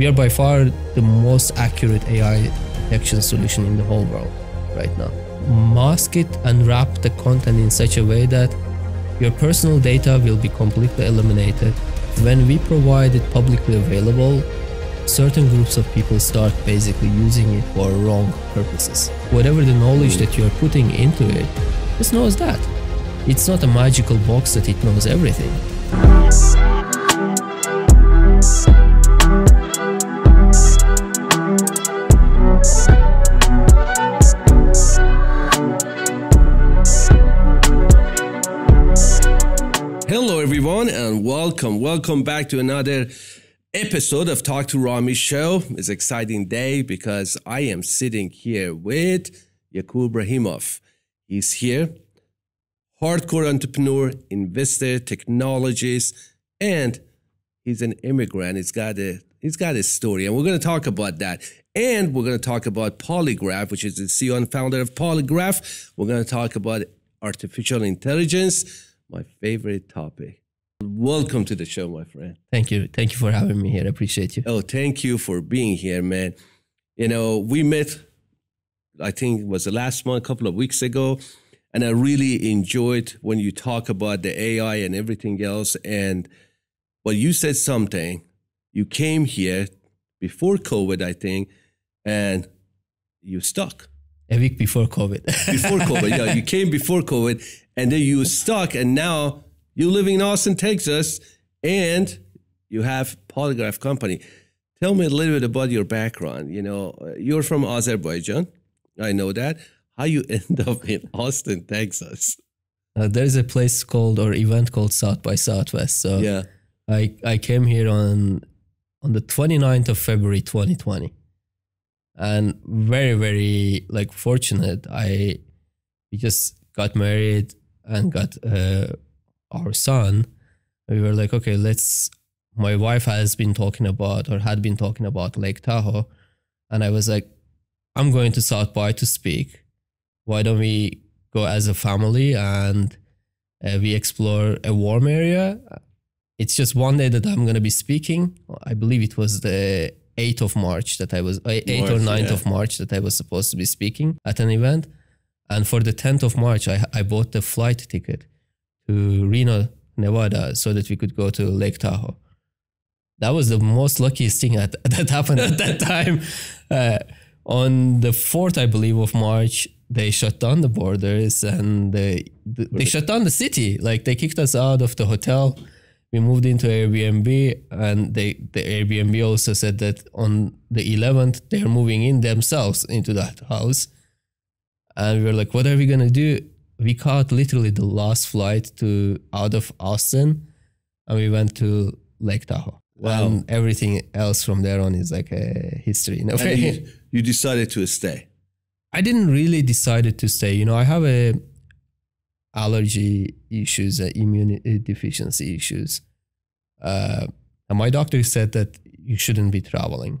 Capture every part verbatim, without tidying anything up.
We are by far the most accurate A I detection solution in the whole world right now. Mask it and wrap the content in such a way that your personal data will be completely eliminated. When we provide it publicly available, certain groups of people start basically using it for wrong purposes. Whatever the knowledge that you are putting into it, it knows that. It's not a magical box that it knows everything. Hello everyone and welcome, welcome back to another episode of Talk to Rami show. It's an exciting day because I am sitting here with Yagub Rahimov. He's here, hardcore entrepreneur, investor, technologist, and he's an immigrant. He's got a, he's got a story and we're going to talk about that. And we're going to talk about Polygraph, which is the C E O and founder of Polygraph. We're going to talk about artificial intelligence, my favorite topic. Welcome to the show, my friend. Thank you. Thank you for having me here. I appreciate you. Oh, thank you for being here, man. You know, we met, I think it was the last month, a couple of weeks ago, and I really enjoyed when you talk about the A I and everything else. And well, you said something. You came here before COVID, I think, and you stuck. A week before COVID. Before COVID, yeah. You came before COVID, and then you were stuck, and now you're living in Austin, Texas, and you have Polygraph company. Tell me a little bit about your background. You know, you're from Azerbaijan. I know that. How you end up in Austin, Texas? Uh, there's a place called, or event called South by Southwest. So yeah. I, I came here on, on the twenty-ninth of February, twenty twenty. And very, very like fortunate. I, we just got married and got uh, our son. We were like, okay, let's, my wife has been talking about, or had been talking about Lake Tahoe. And I was like, I'm going to South by to speak. Why don't we go as a family and uh, we explore a warm area? It's just one day that I'm going to be speaking. I believe it was the eighth of March that I was, eighth or ninth yeah. of March that I was supposed to be speaking at an event. And for the tenth of March, I, I bought the flight ticket to Reno, Nevada, so that we could go to Lake Tahoe. That was the most luckiest thing that, that happened at that time. Uh, on the fourth, I believe, of March, they shut down the borders and they, they, they shut down the city. Like they kicked us out of the hotel. We moved into Airbnb, and they, the Airbnb also said that on the eleventh, they're moving in themselves into that house. And we were like, what are we going to do? We caught literally the last flight to out of Austin, and we went to Lake Tahoe. Wow. And everything else from there on is like a history. In a way. You, you decided to stay. I didn't really decide to stay. You know, I have a... allergy issues, uh, immune deficiency issues. Uh, and my doctor said that you shouldn't be traveling.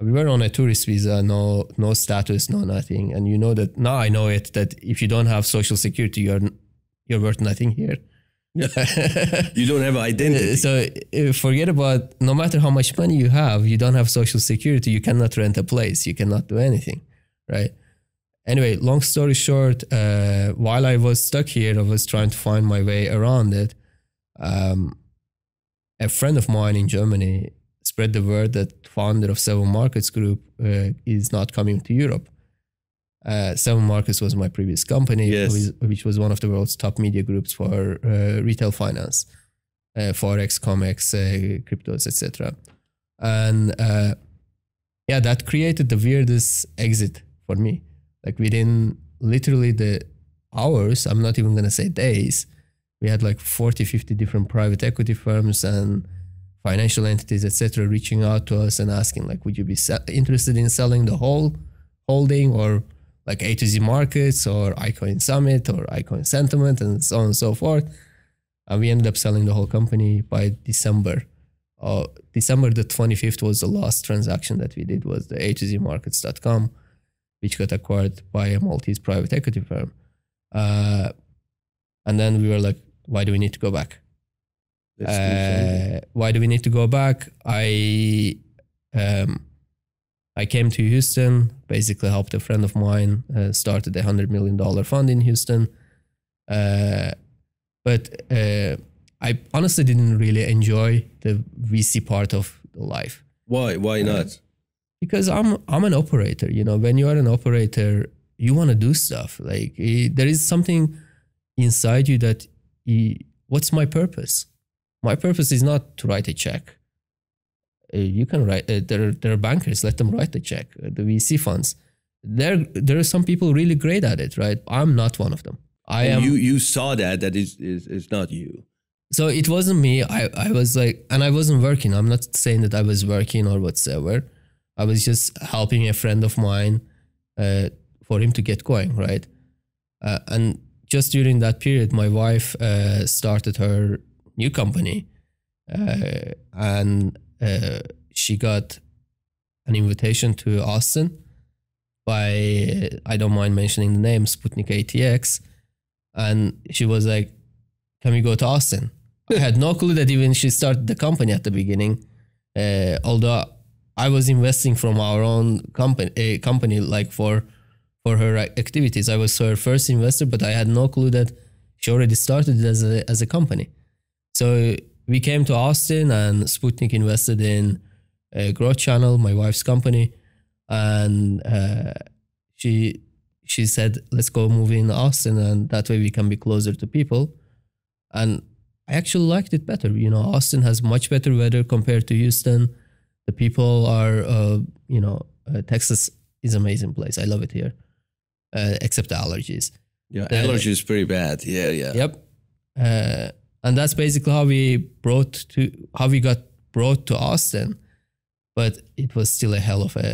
We were on a tourist visa, no no status, no nothing. And you know that, now I know it, that if you don't have social security, you're you're worth nothing here. You don't have identity. So forget about, no matter how much money you have, you don't have social security, you cannot rent a place, you cannot do anything, right? Anyway, long story short, uh, while I was stuck here, I was trying to find my way around it. Um, a friend of mine in Germany spread the word that founder of Seven Markets Group uh, is not coming to Europe. Uh, Seven Markets was my previous company, yes. which was one of the world's top media groups for uh, retail finance, uh, Forex, Comex, uh, cryptos, et cetera. And uh, yeah, that created the weirdest exit for me. Like within literally the hours, I'm not even going to say days, we had like forty, fifty different private equity firms and financial entities, et cetera, reaching out to us and asking like, would you be interested in selling the whole holding or like A to Z Markets or Icoin Summit or Icoin Sentiment and so on and so forth. And we ended up selling the whole company by December. Uh, December the twenty-fifth was the last transaction that we did, was the A to Z markets dot com. which got acquired by a Maltese private equity firm. Uh, and then we were like, why do we need to go back? Uh, why do we need to go back? I Um, I came to Houston, basically helped a friend of mine, uh, started a one hundred million dollars fund in Houston. Uh, but uh, I honestly didn't really enjoy the V C part of life. Why? Why not? Uh, because I'm, I'm an operator. You know, when you are an operator, you want to do stuff. Like it, there is something inside you that, it, what's my purpose? My purpose is not to write a check. You can write, uh, there, are, there are bankers, let them write the check, uh, the V C funds. There there are some people really great at it, right? I'm not one of them. I and am. You, you saw that, that is, is, is not you. So it wasn't me. I, I was like, and I wasn't working. I'm not saying that I was working or whatsoever. I was just helping a friend of mine uh, for him to get going, right? Uh, and just during that period, my wife uh, started her new company uh, and Uh, she got an invitation to Austin by, I don't mind mentioning the name, Sputnik A T X. And she was like, can we go to Austin? I had no clue that even she started the company at the beginning. Uh, although I was investing from our own company, a company like for, for her activities. I was her first investor, but I had no clue that she already started it as a, as a company. So we came to Austin and Sputnik invested in a growth channel, my wife's company. And uh, she she said, let's go move in Austin and that way we can be closer to people. And I actually liked it better. You know, Austin has much better weather compared to Houston. The people are, uh, you know, uh, Texas is an amazing place. I love it here, uh, except the allergies. Yeah, the, allergies are pretty bad. Yeah, yeah. Yep. Uh, And that's basically how we brought to how we got brought to Austin, but it was still a hell of a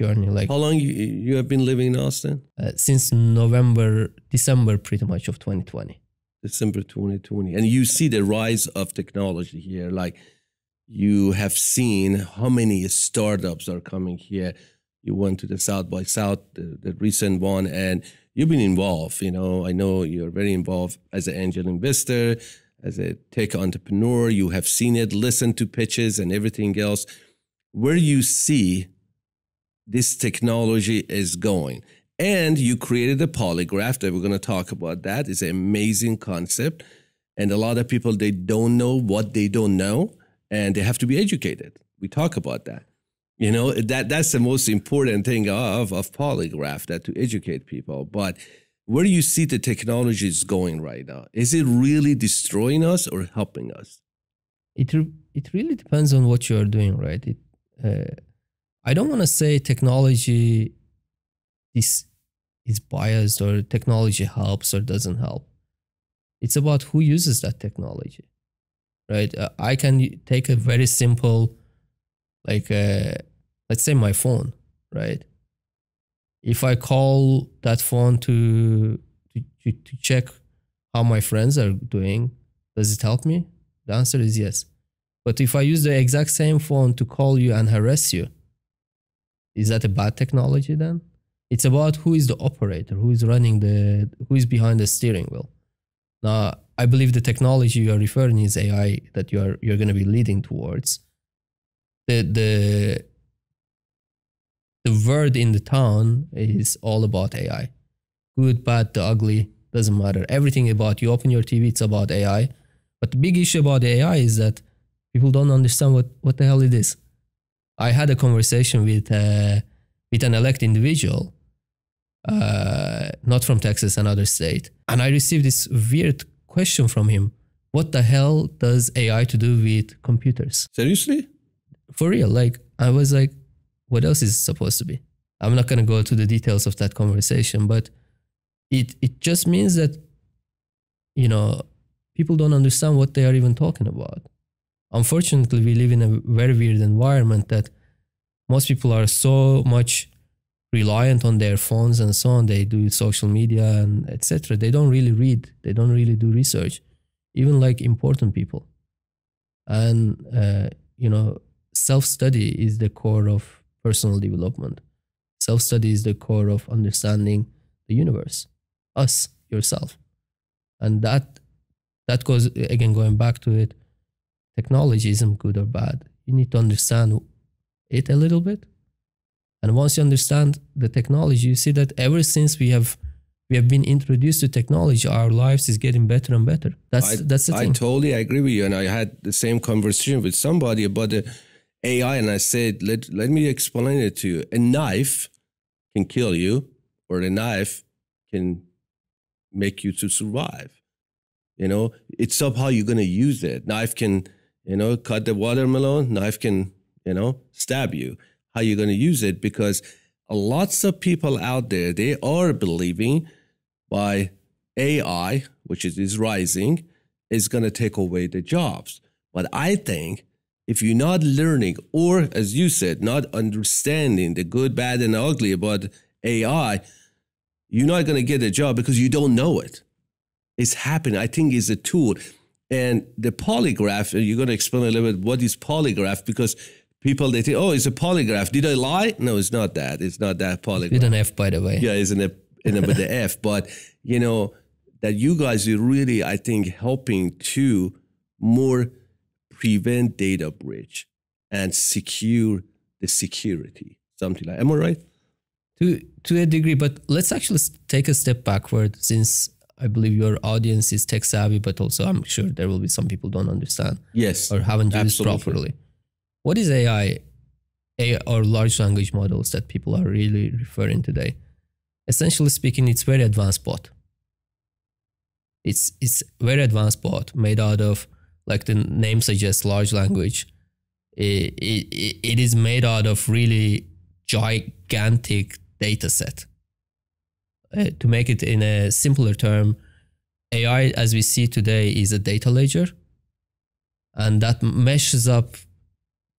journey. Like how long you, you have been living in Austin? Uh, since November, December, pretty much of twenty twenty. December twenty twenty, and you see the rise of technology here. Like you have seen how many startups are coming here. You went to the South by South, the, the recent one, and you've been involved. You know, I know you're very involved as an angel investor. As a tech entrepreneur, you have seen it, listened to pitches and everything else. Where you see this technology is going. And you created a polygraph that we're going to talk about that. It's an amazing concept. And a lot of people, they don't know what they don't know and they have to be educated. We talk about that. You know, that that's the most important thing of, of polygraph, that to educate people. But where do you see the technology is going right now? Is it really destroying us or helping us? It re it really depends on what you are doing, right? It, uh, I don't want to say technology is, is biased or technology helps or doesn't help. It's about who uses that technology, right? Uh, I can take a very simple, like, uh, let's say my phone, right? If I call that phone to, to to check how my friends are doing, does it help me? The answer is yes. But if I use the exact same phone to call you and harass you, is that a bad technology then? It's about who is the operator, who is running the, who is behind the steering wheel. Now, I believe the technology you are referring is A I that you are you're going to be leading towards. The the. The word in the town is all about A I. Good, bad, the ugly, doesn't matter. Everything about you open your T V, it's about A I. But the big issue about A I is that people don't understand what, what the hell it is. I had a conversation with, uh, with an elect individual, uh, not from Texas, another state. And I received this weird question from him. What the hell does A I to do with computers? Seriously? For real. Like, I was like, what else is it supposed to be? I'm not going to go to the details of that conversation, but it it just means that, you know, people don't understand what they are even talking about. Unfortunately, we live in a very weird environment that most people are so much reliant on their phones and so on. They do social media and et cetera. They don't really read. They don't really do research, even like important people. And, uh, you know, self-study is the core of personal development. Self-study is the core of understanding the universe, us, yourself. And that that goes, again, going back to it, technology isn't good or bad. You need to understand it a little bit. And once you understand the technology, you see that ever since we have we have been introduced to technology, our lives is getting better and better. That's I, that's the thing. I totally agree with you, and I had the same conversation with somebody about the A I, and I said, let let me explain it to you. A knife can kill you, or a knife can make you to survive. You know, it's up how you're gonna use it. Knife can, you know, cut the watermelon. Knife can, you know, stab you. How you're going to use it, because lots of people out there, they are believing by A I, which is, is rising, is going to take away the jobs. But I think if you're not learning, or as you said, not understanding the good, bad, and ugly about A I, you're not going to get a job because you don't know it. It's happening. I think it's a tool. And the polygraph, you're going to explain a little bit what is polygraph, because people, they think, oh, it's a polygraph. Did I lie? No, it's not that. It's not that polygraph. With an F, by the way. Yeah, it's an F, with the F. But, you know, that you guys are really, I think, helping to more prevent data breach and secure the security. Something like, am I right? To, to a degree, but let's actually take a step backward, since I believe your audience is tech savvy, but also I'm sure there will be some people don't understand. Yes. Or haven't used it properly. What is A I, A I or large language models that people are really referring today? Essentially speaking, it's very advanced bot. It's it's very advanced bot made out of, like the name suggests, large language. It, it, it is made out of really gigantic data set. Uh, to make it in a simpler term, A I as we see today is a data ledger, and that meshes up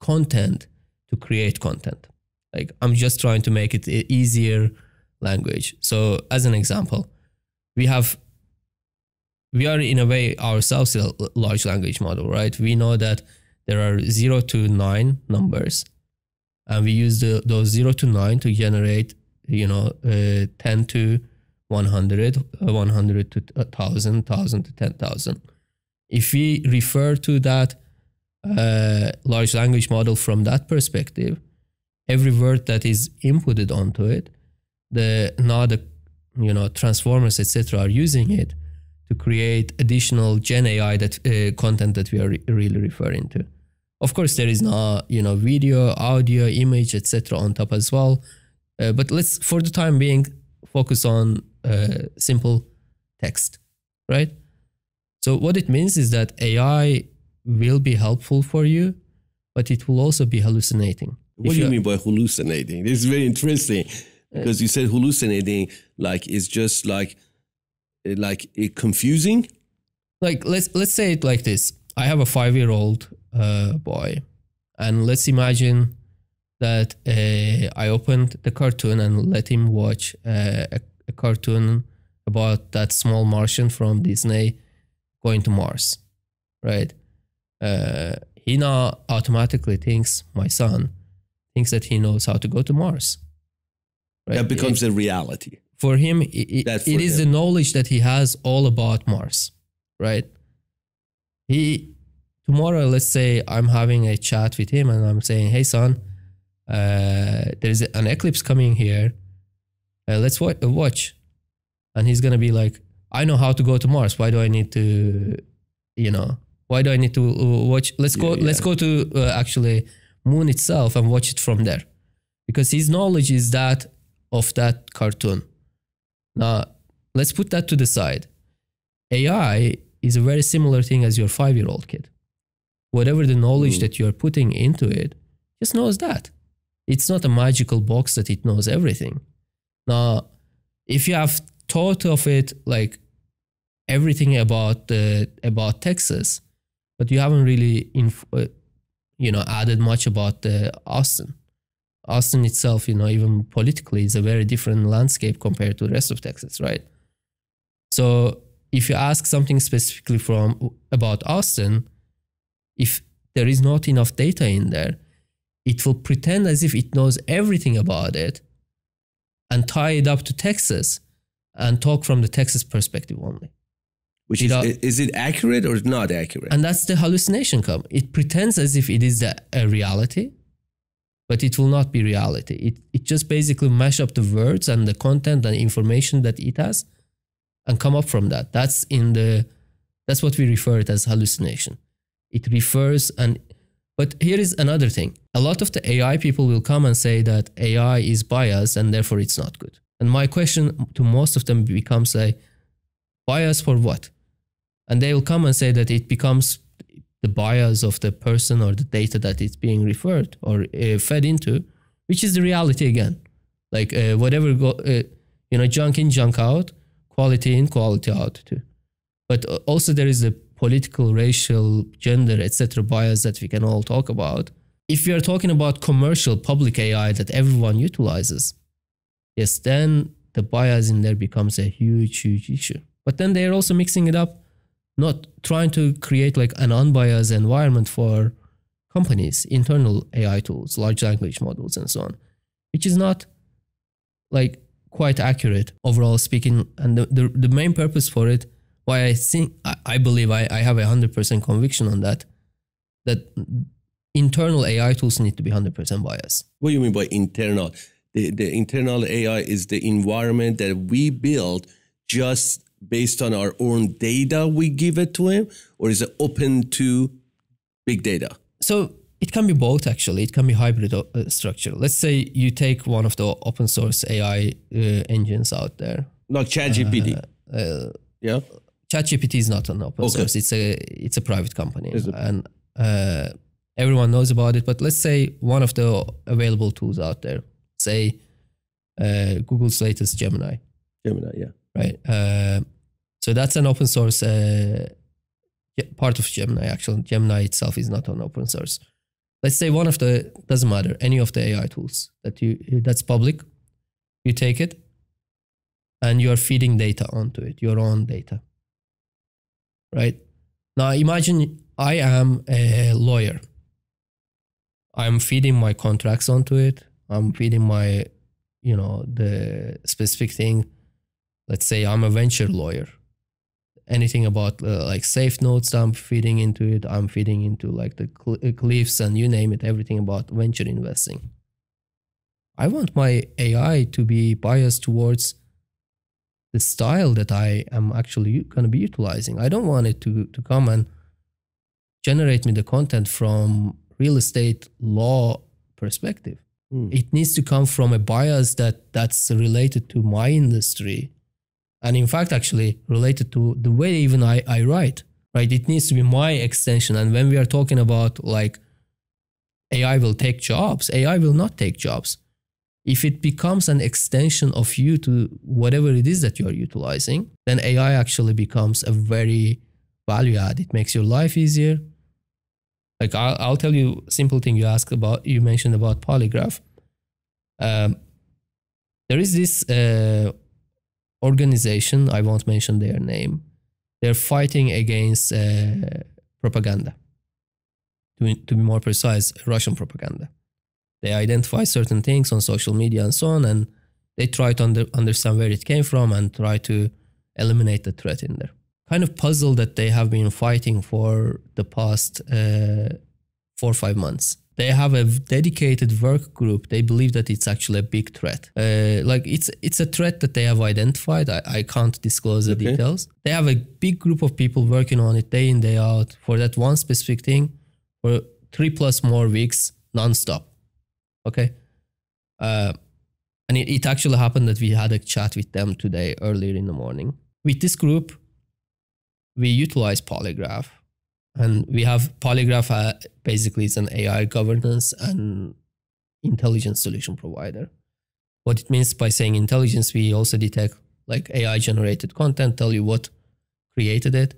content to create content. Like, I'm just trying to make it easier language. So as an example, we have, we are in a way ourselves a large language model, right? We know that there are zero to nine numbers, and we use the, those zero to nine to generate, you know, uh, ten to one hundred, one hundred to one thousand, one thousand to ten thousand. If we refer to that Uh, large language model from that perspective, every word that is inputted onto it, the now the you know transformers, etc., are using it to create additional Gen A I that uh, content that we are re really referring to. Of course, there is now you know video, audio, image, etc. on top as well, uh, but let's for the time being focus on uh, simple text, right? So what it means is that A I will be helpful for you, but it will also be hallucinating. What do you mean by hallucinating? This is very interesting, because you said hallucinating, like it's just like, like it confusing. Like let's let's say it like this: I have a five-year-old uh, boy, and let's imagine that uh, I opened the cartoon and let him watch uh, a, a cartoon about that small Martian from Disney going to Mars, right? Uh, he now automatically thinks, my son thinks that he knows how to go to Mars. Right? That becomes it, a reality. For him, it, it, for it is him. the knowledge that he has all about Mars, right? He, tomorrow, let's say I'm having a chat with him and I'm saying, hey son, uh, there's an eclipse coming here. Uh, let's wa watch. And he's going to be like, I know how to go to Mars. Why do I need to, you know, Why do I need to watch? Let's go. Yeah, yeah. Let's go to uh, actually moon itself and watch it from there, because his knowledge is that of that cartoon. Now let's put that to the side. A I is a very similar thing as your five-year-old kid. Whatever the knowledge mm. that you are putting into it, just knows that. It's not a magical box that it knows everything. Now, if you have thought of it like everything about the about Texas, but you haven't really, inf uh, you know, added much about uh, Austin. Austin itself, you know, even politically, is a very different landscape compared to the rest of Texas, right? So if you ask something specifically from about Austin, if there is not enough data in there, it will pretend as if it knows everything about it and tie it up to Texas and talk from the Texas perspective only. Which is, is it accurate or not accurate? And that's the hallucination come. It pretends as if it is the, a reality, but it will not be reality. It, it just basically mash up the words and the content and information that it has and come up from that. That's in the, that's what we refer to as hallucination. It refers and, but here is another thing. A lot of the A I people will come and say that A I is biased and therefore it's not good. And my question to most of them becomes a bias for what? And they will come and say that it becomes the bias of the person or the data that it's being referred or uh, fed into, which is the reality again. Like uh, whatever, go, uh, you know, junk in, junk out, quality in, quality out too. But also there is a political, racial, gender, et cetera bias that we can all talk about. If we are talking about commercial public A I that everyone utilizes, yes, then the bias in there becomes a huge, huge issue. But then they're also mixing it up, not trying to create like an unbiased environment for companies, internal A I tools, large language models and so on, which is not like quite accurate overall speaking. And the, the, the main purpose for it, why I think, I, I believe I, I have a one hundred percent conviction on that, that internal A I tools need to be one hundred percent biased. What do you mean by internal? The, the internal A I is the environment that we build just based on our own data we give it to him, or is it open to big data? So it can be both actually. It can be hybrid uh, structure. Let's say you take one of the open source A I uh, engines out there. Like ChatGPT. Uh, uh, yeah. ChatGPT is not an open okay. source. It's a, it's a private company and uh, everyone knows about it. But let's say one of the available tools out there, say uh, Google's latest Gemini. Gemini, yeah. Right. Uh, so that's an open source uh, part of Gemini. Actually, Gemini itself is not an open source. Let's say one of the, doesn't matter, any of the A I tools that you, that's public, you take it and you're feeding data onto it, your own data. Right. Now imagine I am a lawyer. I'm feeding my contracts onto it. I'm feeding my, you know, the specific thing. Let's say I'm a venture lawyer. Anything about uh, like safe notes, I'm feeding into it. I'm feeding into like the cl cliffs and you name it, everything about venture investing. I want my A I to be biased towards the style that I am actually going to be utilizing. I don't want it to, to come and generate me the content from real estate law perspective. Mm. It needs to come from a bias that that's related to my industry. And in fact, actually related to the way even I, I write, right? It needs to be my extension. And when we are talking about like A I will take jobs, A I will not take jobs. If it becomes an extension of you to whatever it is that you're utilizing, then A I actually becomes a very value add. It makes your life easier. Like I'll, I'll tell you a simple thing you asked about, you mentioned about Polygraph. Um, there is this uh, organization, I won't mention their name. They're fighting against uh, propaganda. To, to be more precise, Russian propaganda. They identify certain things on social media and so on, and they try to under, understand where it came from and try to eliminate the threat in there. Kind of puzzle that they have been fighting for the past uh, four or five months. They have a dedicated work group. They believe that it's actually a big threat. Uh, like it's it's a threat that they have identified. I, I can't disclose the okay. details. They have a big group of people working on it day in, day out for that one specific thing for three plus more weeks nonstop. Okay. Uh, and it, it actually happened that we had a chat with them today earlier in the morning. With this group, we utilize Polygraph, and we have Polygraph uh, basically is an A I governance and intelligence solution provider. What it means by saying intelligence, we also detect like A I generated content, tell you what created it.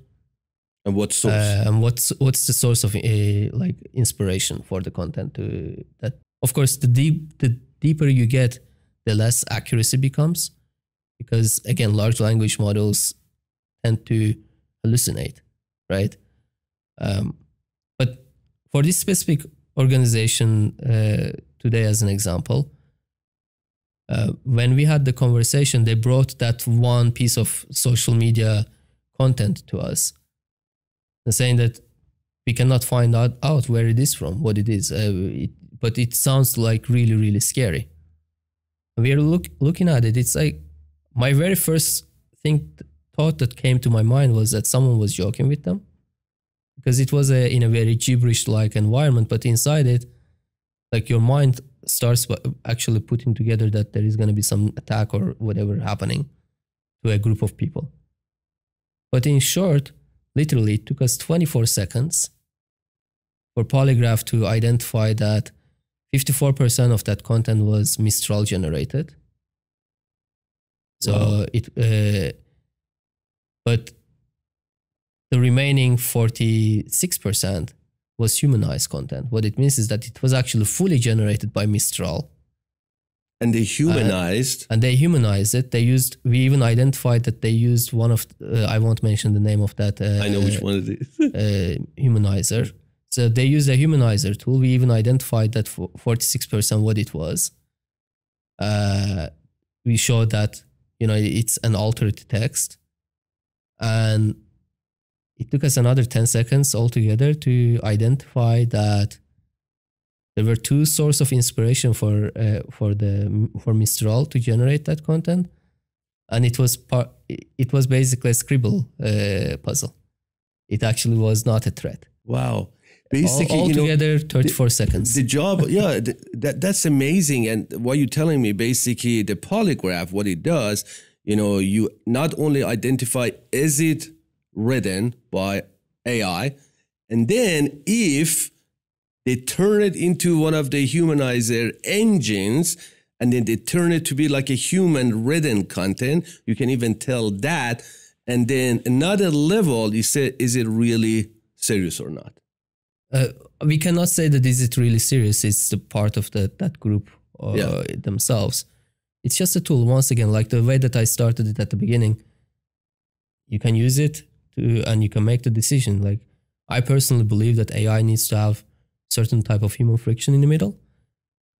And what source? Uh, and what's, what's the source of uh, like inspiration for the content to that. Of course, the, deep, the deeper you get, the less accuracy becomes, because again, large language models tend to hallucinate, right? Um, but for this specific organization uh, today, as an example, uh, when we had the conversation, they brought that one piece of social media content to us and saying that we cannot find out, out where it is from, what it is. Uh, it but it sounds like really, really scary. We're look, looking at it. It's like my very first thing, thought that came to my mind was that someone was joking with them, because it was a, in a very gibberish-like environment. But inside it, like your mind starts actually putting together that there is going to be some attack or whatever happening to a group of people. But in short, literally, it took us twenty-four seconds for Polygraph to identify that fifty-four percent of that content was Mistral generated. So wow. it, uh, but the remaining forty-six percent was humanized content. What it means is that it was actually fully generated by Mistral. And they humanized. And, and they humanized it. They used, we even identified that they used one of, uh, I won't mention the name of that. Uh, I know which one it is. uh, humanizer. So they used a humanizer tool. We even identified that for forty-six percent what it was. Uh, we showed that, you know, it's an altered text. And it took us another ten seconds altogether to identify that there were two sources of inspiration for uh, for the for Mistral to generate that content, and it was part, it was basically a Scribble uh, puzzle. It actually was not a threat. Wow! Basically, all, all together, you know, thirty-four the, seconds. The job, yeah, the, that that's amazing. And what you're telling me, basically, the Polygraph, what it does, you know, you not only identify is it written by A I, and then if they turn it into one of the humanizer engines, and then they turn it to be like a human written content. You can even tell that. And then another level, you say, is it really serious or not? Uh, we cannot say that is it really serious. It's the part of the, that group uh, yeah. themselves. It's just a tool. Once again, like the way that I started it at the beginning, you can use it to, and you can make the decision. Like I personally believe that A I needs to have certain type of human friction in the middle.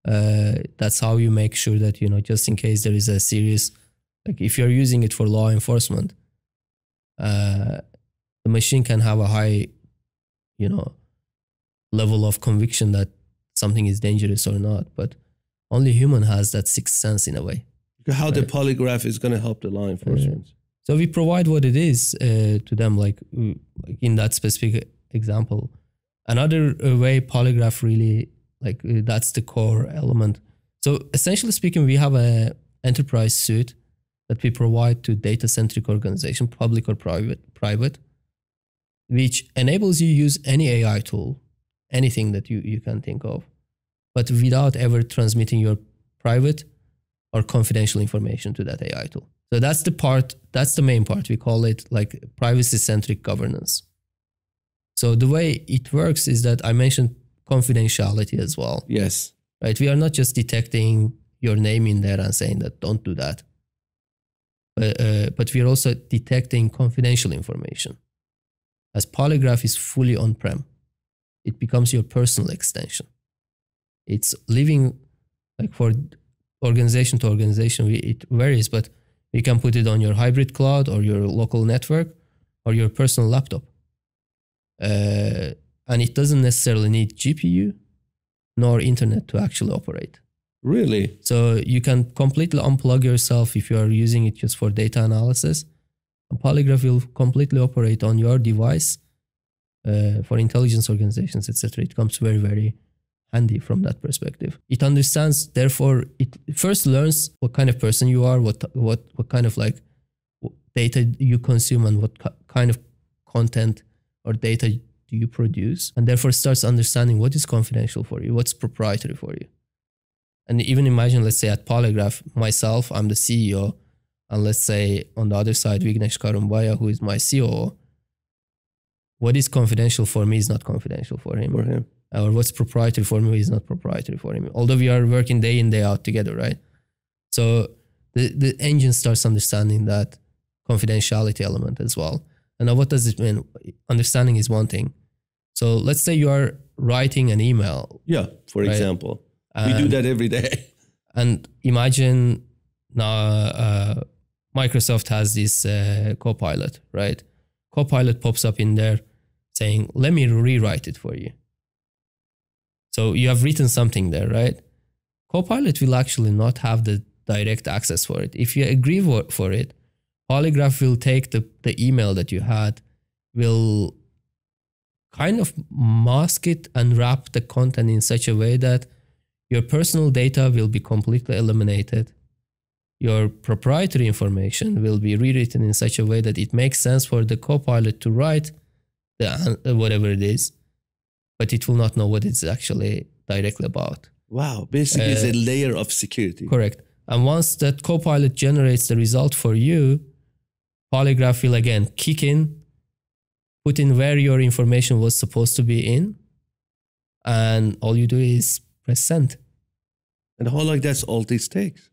Uh, that's how you make sure that, you know, just in case there is a serious, like if you're using it for law enforcement, uh, the machine can have a high, you know, level of conviction that something is dangerous or not. But only human has that sixth sense in a way. How right? The Polygraph is going to help the law enforcement. Uh, so we provide what it is uh, to them, like, like in that specific example. Another way Polygraph really, like that's the core element. So essentially speaking, we have a enterprise suite that we provide to data-centric organization, public or private, private, which enables you to use any A I tool, anything that you, you can think of, but without ever transmitting your private or confidential information to that A I tool. So that's the part, that's the main part. We call it like privacy-centric governance. So the way it works is that I mentioned confidentiality as well. Yes. Right. We are not just detecting your name in there and saying that don't do that. But, uh, but we are also detecting confidential information. As Polygraph is fully on-prem, it becomes your personal extension. It's living like for organization to organization. We, it varies, but you can put it on your hybrid cloud or your local network or your personal laptop. Uh, and it doesn't necessarily need G P U nor internet to actually operate. Really? So you can completely unplug yourself if you are using it just for data analysis. And Polygraph will completely operate on your device uh, for intelligence organizations, et cetera. It comes very, very handy from that perspective. It understands, therefore, it first learns what kind of person you are, what what what kind of like data you consume, and what kind of content or data do you produce, and therefore starts understanding what is confidential for you, what's proprietary for you. And even imagine, let's say at Polygraph, myself, I'm the C E O, and let's say on the other side, Vignesh Karumbaya, who is my C O O, what is confidential for me is not confidential for him. For him. Or what's proprietary for me is not proprietary for him. Although we are working day in, day out together, right? So the, the engine starts understanding that confidentiality element as well. And now what does it mean? Understanding is one thing. So let's say you are writing an email. Yeah, for right? example. And, we do that every day. And imagine now uh, Microsoft has this uh, Copilot, right? Copilot pops up in there saying, let me rewrite it for you. So you have written something there, right? Copilot will actually not have the direct access for it. If you agree for it, Polygraph will take the, the email that you had, will kind of mask it and wrap the content in such a way that your personal data will be completely eliminated. Your proprietary information will be rewritten in such a way that it makes sense for the Copilot to write the, uh, whatever it is, but it will not know what it's actually directly about. Wow, basically uh, it's a layer of security. Correct. And once that Copilot generates the result for you, Polygraph will again kick in, put in where your information was supposed to be in, and all you do is press send. And how long that's all this takes?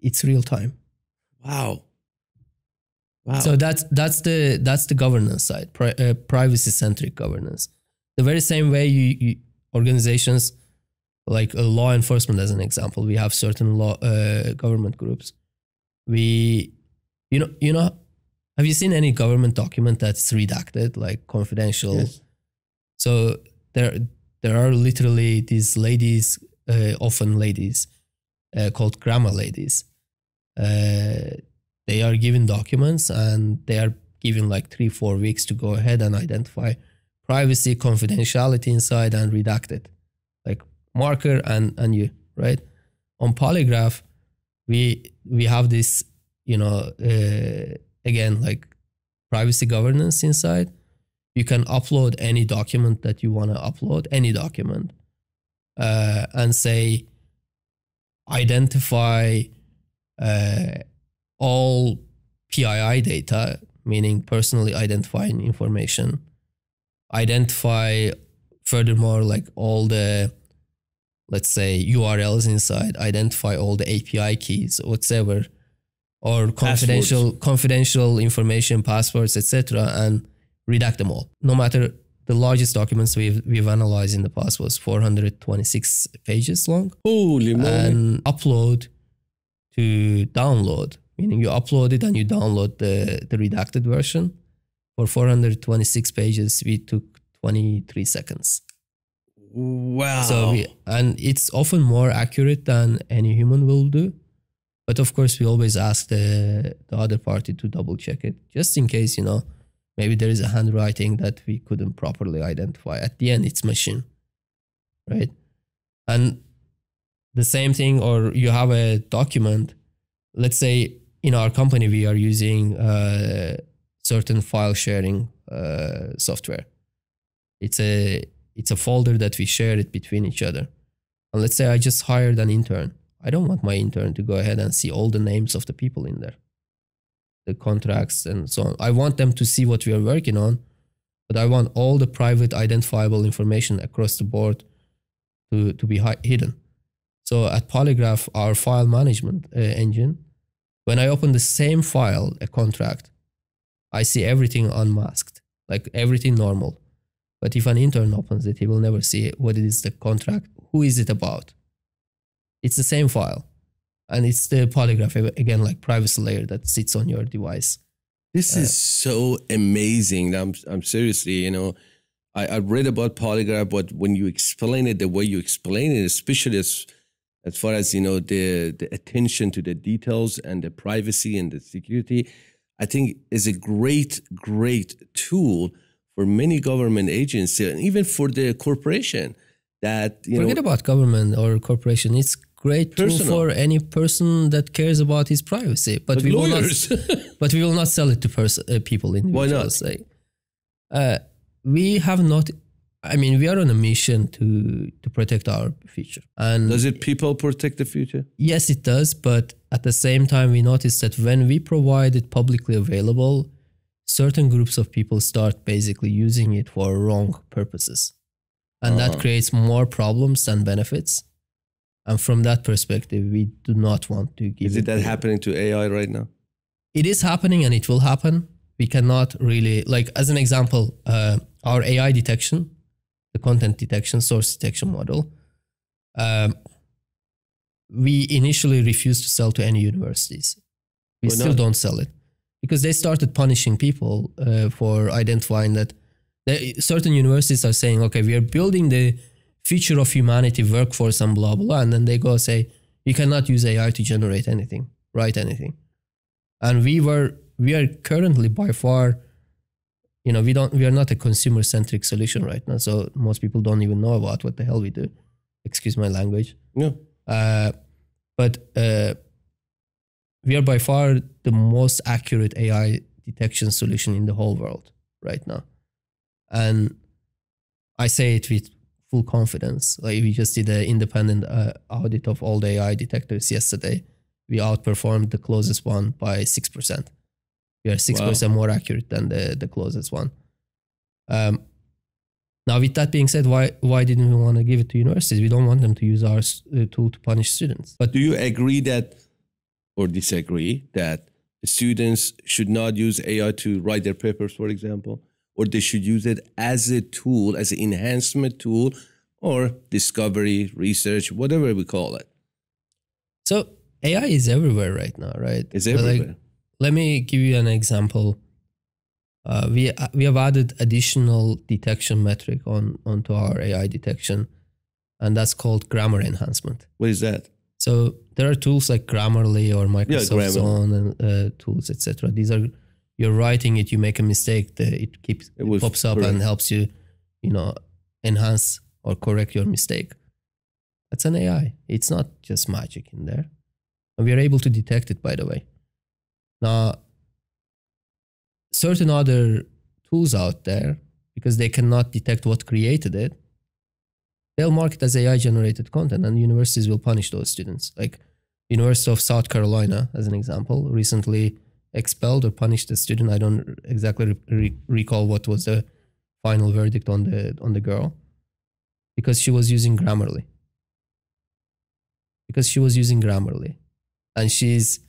It's real time. Wow. Wow. So that's that's the that's the governance side, pri uh, privacy-centric governance. The very same way you, you organizations like a law enforcement, as an example, we have certain law uh, government groups. We, you know, you know. Have you seen any government document that's redacted, like confidential? Yes. So there, there are literally these ladies, uh, often ladies, uh, called grammar ladies. Uh, they are given documents and they are given like three, four weeks to go ahead and identify privacy, confidentiality inside and redact it, like marker and and you, right? On Polygraph, we we have this, you know. Uh, Again, like privacy governance inside, you can upload any document that you want to upload, any document, uh, and say, identify uh, all P I I data, meaning personally identifying information, identify furthermore, like all the, let's say U R Ls inside, identify all the A P I keys, whatever. Or confidential, confidential information, passwords, et cetera, and redact them all. No matter the largest documents we've we've analyzed in the past was four hundred twenty-six pages long. Holy moly! And upload to download, meaning you upload it and you download the the redacted version. For four hundred twenty-six pages, we took twenty-three seconds. Wow! So we, and it's often more accurate than any human will do. But of course, we always ask the, the other party to double check it, just in case, you know, maybe there is a handwriting that we couldn't properly identify. At the end, it's machine, right? And the same thing, or you have a document, let's say in our company, we are using uh, certain file sharing uh, software. It's a, it's a folder that we share it between each other. And let's say I just hired an intern. I don't want my intern to go ahead and see all the names of the people in there, the contracts and so on. I want them to see what we are working on, but I want all the private identifiable information across the board to, to be hidden. So at Polygraph, our file management uh, engine, when I open the same file, a contract, I see everything unmasked, like everything normal. But if an intern opens it, he will never see what it is, the contract, who is it about? It's the same file, and it's the Polygraph, again, like privacy layer that sits on your device. This uh, is so amazing. I'm, I'm seriously, you know, I, I read about Polygraph, but when you explain it, the way you explain it, especially as, as far as, you know, the, the attention to the details and the privacy and the security, I think is a great, great tool for many government agencies and even for the corporation. That, you Forget know, about government or corporation. It's great tool for any person that cares about his privacy. But, but we lawyers. will not. But we will not sell it to person, uh, people in. Why not? Like, uh, we have not. I mean, we are on a mission to to protect our future. And does it people protect the future? Yes, it does. But at the same time, we notice that when we provide it publicly available, certain groups of people start basically using it for wrong purposes. And that creates more problems than benefits. And from that perspective, we do not want to give. Is it that happening to A I right now? It is happening and it will happen. We cannot really, like as an example, uh, our A I detection, the content detection, source detection model, um, we initially refused to sell to any universities. We still don't sell it because they started punishing people uh, for identifying that They, certain universities are saying, okay, we are building the future of humanity, workforce and blah, blah, and then they go say, you cannot use A I to generate anything, write anything. And we were, we are currently by far, you know, we don't, we are not a consumer centric solution right now. So most people don't even know about what the hell we do. Excuse my language. Yeah. Uh, but uh, we are by far the most accurate A I detection solution in the whole world right now. And I say it with full confidence. Like, we just did an independent uh, audit of all the A I detectors yesterday. We outperformed the closest one by six percent. We are six percent wow. more accurate than the, the closest one. Um, now, with that being said, why why didn't we want to give it to universities? We don't want them to use our uh, tool to punish students. But do you agree that, or disagree, that students should not use A I to write their papers, for example? Or they should use it as a tool, as an enhancement tool, or discovery, research, whatever we call it? So A I is everywhere right now, right? It's everywhere. So like, let me give you an example. Uh, we uh, we have added additional detection metric on onto our A I detection, and that's called grammar enhancement. What is that? So there are tools like Grammarly or Microsoft Zone and uh, tools, et cetera. These are, you're writing it, you make a mistake, the, it keeps it, it pops up correct. and helps you, you know, enhance or correct your mistake. That's an A I. It's not just magic in there, and we are able to detect it, by the way. Now, certain other tools out there, because they cannot detect what created it, they'll mark it as A I-generated content, and universities will punish those students. Like University of South Carolina, as an example, recently expelled or punished a student. I don't exactly re recall what was the final verdict on the on the girl, because she was using Grammarly. Because she was using Grammarly, and she's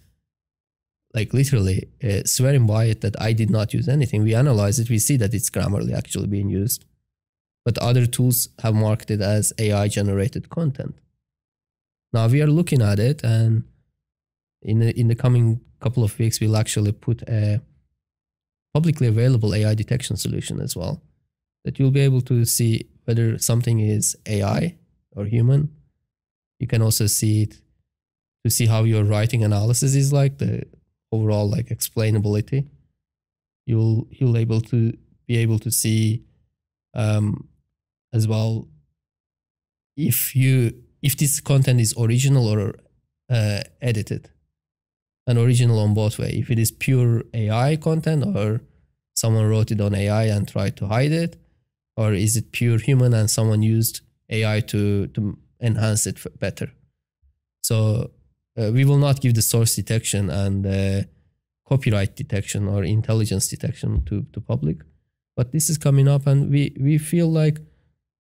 like literally uh, swearing by it that I did not use anything. We analyze it, we see that it's Grammarly actually being used, but other tools have marked it as A I-generated content. Now we are looking at it, and in the, in the coming couple of weeks, we'll actually put a publicly available A I detection solution as well, that you'll be able to see whether something is A I or human. You can also see it to see how your writing analysis is like, the overall like explainability. You'll you'll able to be able to see um, as well if you if this content is original or uh, edited. And original on both way. If it is pure A I content, or someone wrote it on A I and tried to hide it, or is it pure human and someone used A I to, to enhance it better? So uh, we will not give the source detection and uh, copyright detection or intelligence detection to, to public, but this is coming up, and we, we feel like,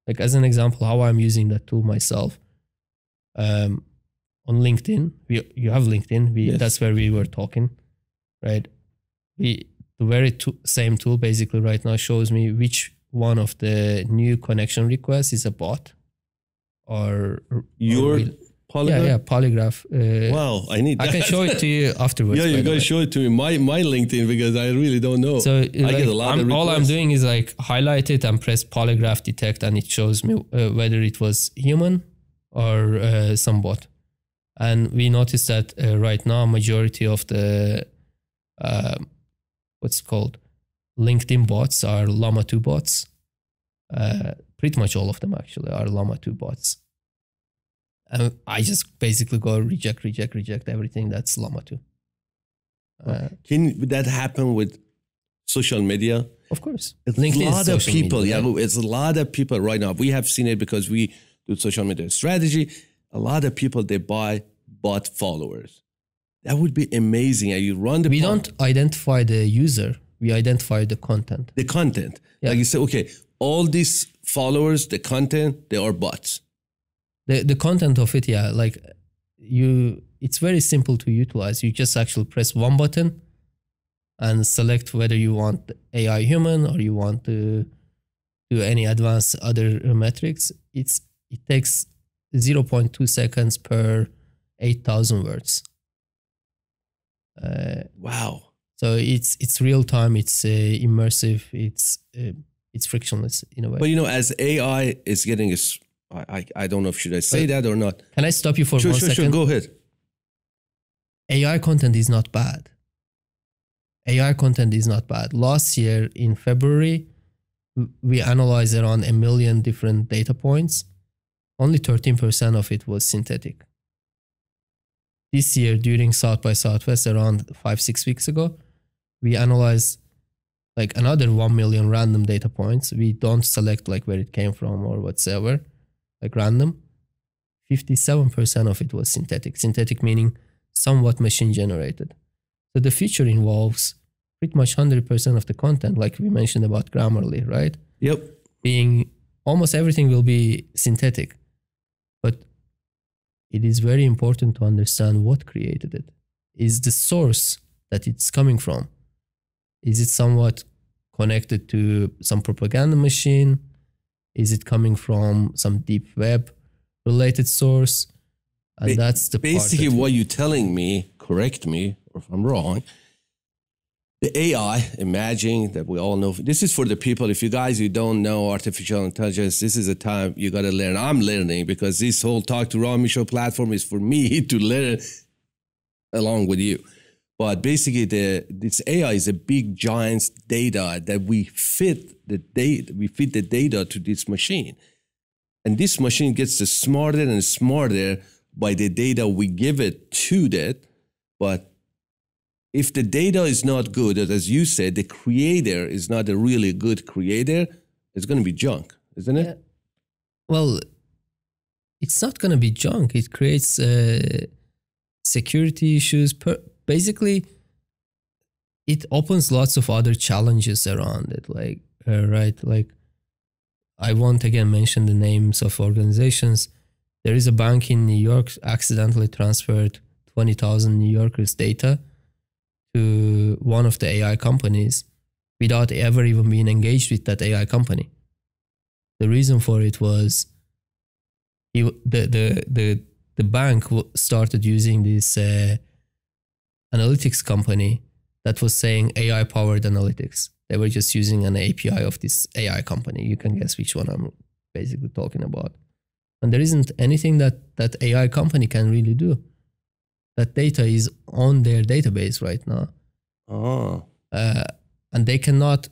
like as an example, how I'm using that tool myself. Um, On LinkedIn, we, you have LinkedIn. We, yes. That's where we were talking, right? We, the very to, same tool basically right now shows me which one of the new connection requests is a bot, or your or we, polygraph. Yeah, yeah, polygraph. Uh, wow, I need. I that. can show it to you afterwards. Yeah, you gotta show it to me. My my LinkedIn, because I really don't know. So I like, get a lot I'm, of all I'm doing is like highlight it and press polygraph detect, and it shows me uh, whether it was human or uh, some bot. And we noticed that uh, right now, majority of the, uh, what's it called, LinkedIn bots are Llama two bots. Uh, pretty much all of them actually are Llama two bots. And I just basically go reject, reject, reject everything that's Llama two. Uh, Can that happen with social media? Of course. It's LinkedIn a lot of people. Media, yeah, right? It's a lot of people right now. We have seen it because we do social media strategy. A lot of people, they buy bot followers. That would be amazing. You run the. We don't identify the user. We identify the content. The content. Yeah. Like you say, okay, all these followers, the content, they are bots. The the content of it, yeah. Like you, it's very simple to utilize. You just actually press one button and select whether you want A I human or you want to do any advanced other metrics. It's it takes zero point two seconds per eight thousand words. Uh, wow. So it's it's real time, it's uh, immersive, it's uh, it's frictionless in a way. But you know, as A I is getting, I, I, I don't know if should I say but that or not. Can I stop you for sure, one sure, second? Sure, go ahead. A I content is not bad. A I content is not bad. Last year in February, we analyzed around a million different data points. Only thirteen percent of it was synthetic. This year during South by Southwest, around five, six weeks ago, we analyzed like another one million random data points. We don't select like where it came from or whatsoever, like random. fifty-seven percent of it was synthetic. Synthetic meaning somewhat machine generated. So the future involves pretty much one hundred percent of the content, like we mentioned about Grammarly, right? Yep. Being almost everything will be synthetic, but it is very important to understand what created it. Is the source that it's coming from? Is it somewhat connected to some propaganda machine? Is it coming from some deep web related source? And ba that's the basically part that what you're telling me, correct me if I'm wrong. The A I, imagine that we all know, this is for the people, if you guys, you don't know artificial intelligence, this is a time you got to learn. I'm learning because this whole Talk to Rami show platform is for me to learn along with you. But basically the, this A I is a big giant data that we fit the data, we fit the data to this machine. And this machine gets smarter and smarter by the data we give it to that. But if the data is not good, as you said, the creator is not a really good creator, it's going to be junk, isn't it? Yeah. Well, it's not going to be junk. It creates uh, security issues. Per basically, it opens lots of other challenges around it. Like, uh, right, like I won't again mention the names of organizations. There is a bank in New York accidentally transferred twenty thousand New Yorkers' data to one of the A I companies without ever even being engaged with that A I company. The reason for it was he, the, the, the, the bank started using this uh, analytics company that was saying A I-powered analytics. They were just using an A P I of this A I company. You can guess which one I'm basically talking about. And there isn't anything that that A I company can really do. That data is on their database right now. Oh. Uh, and they cannot,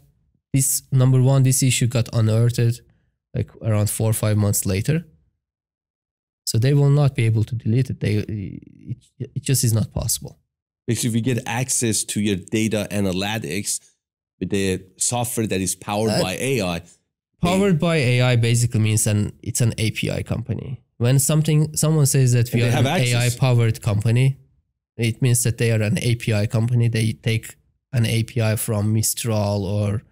this number one, this issue got unearthed like around four or five months later. So they will not be able to delete it. They, it, it just is not possible. Because if you get access to your data analytics with the software that is powered that, by A I. Powered by A I basically means an, it's an A P I company. When something, someone says that we are an A I-powered company, it means that they are an A P I company. They take an A P I from Mistral or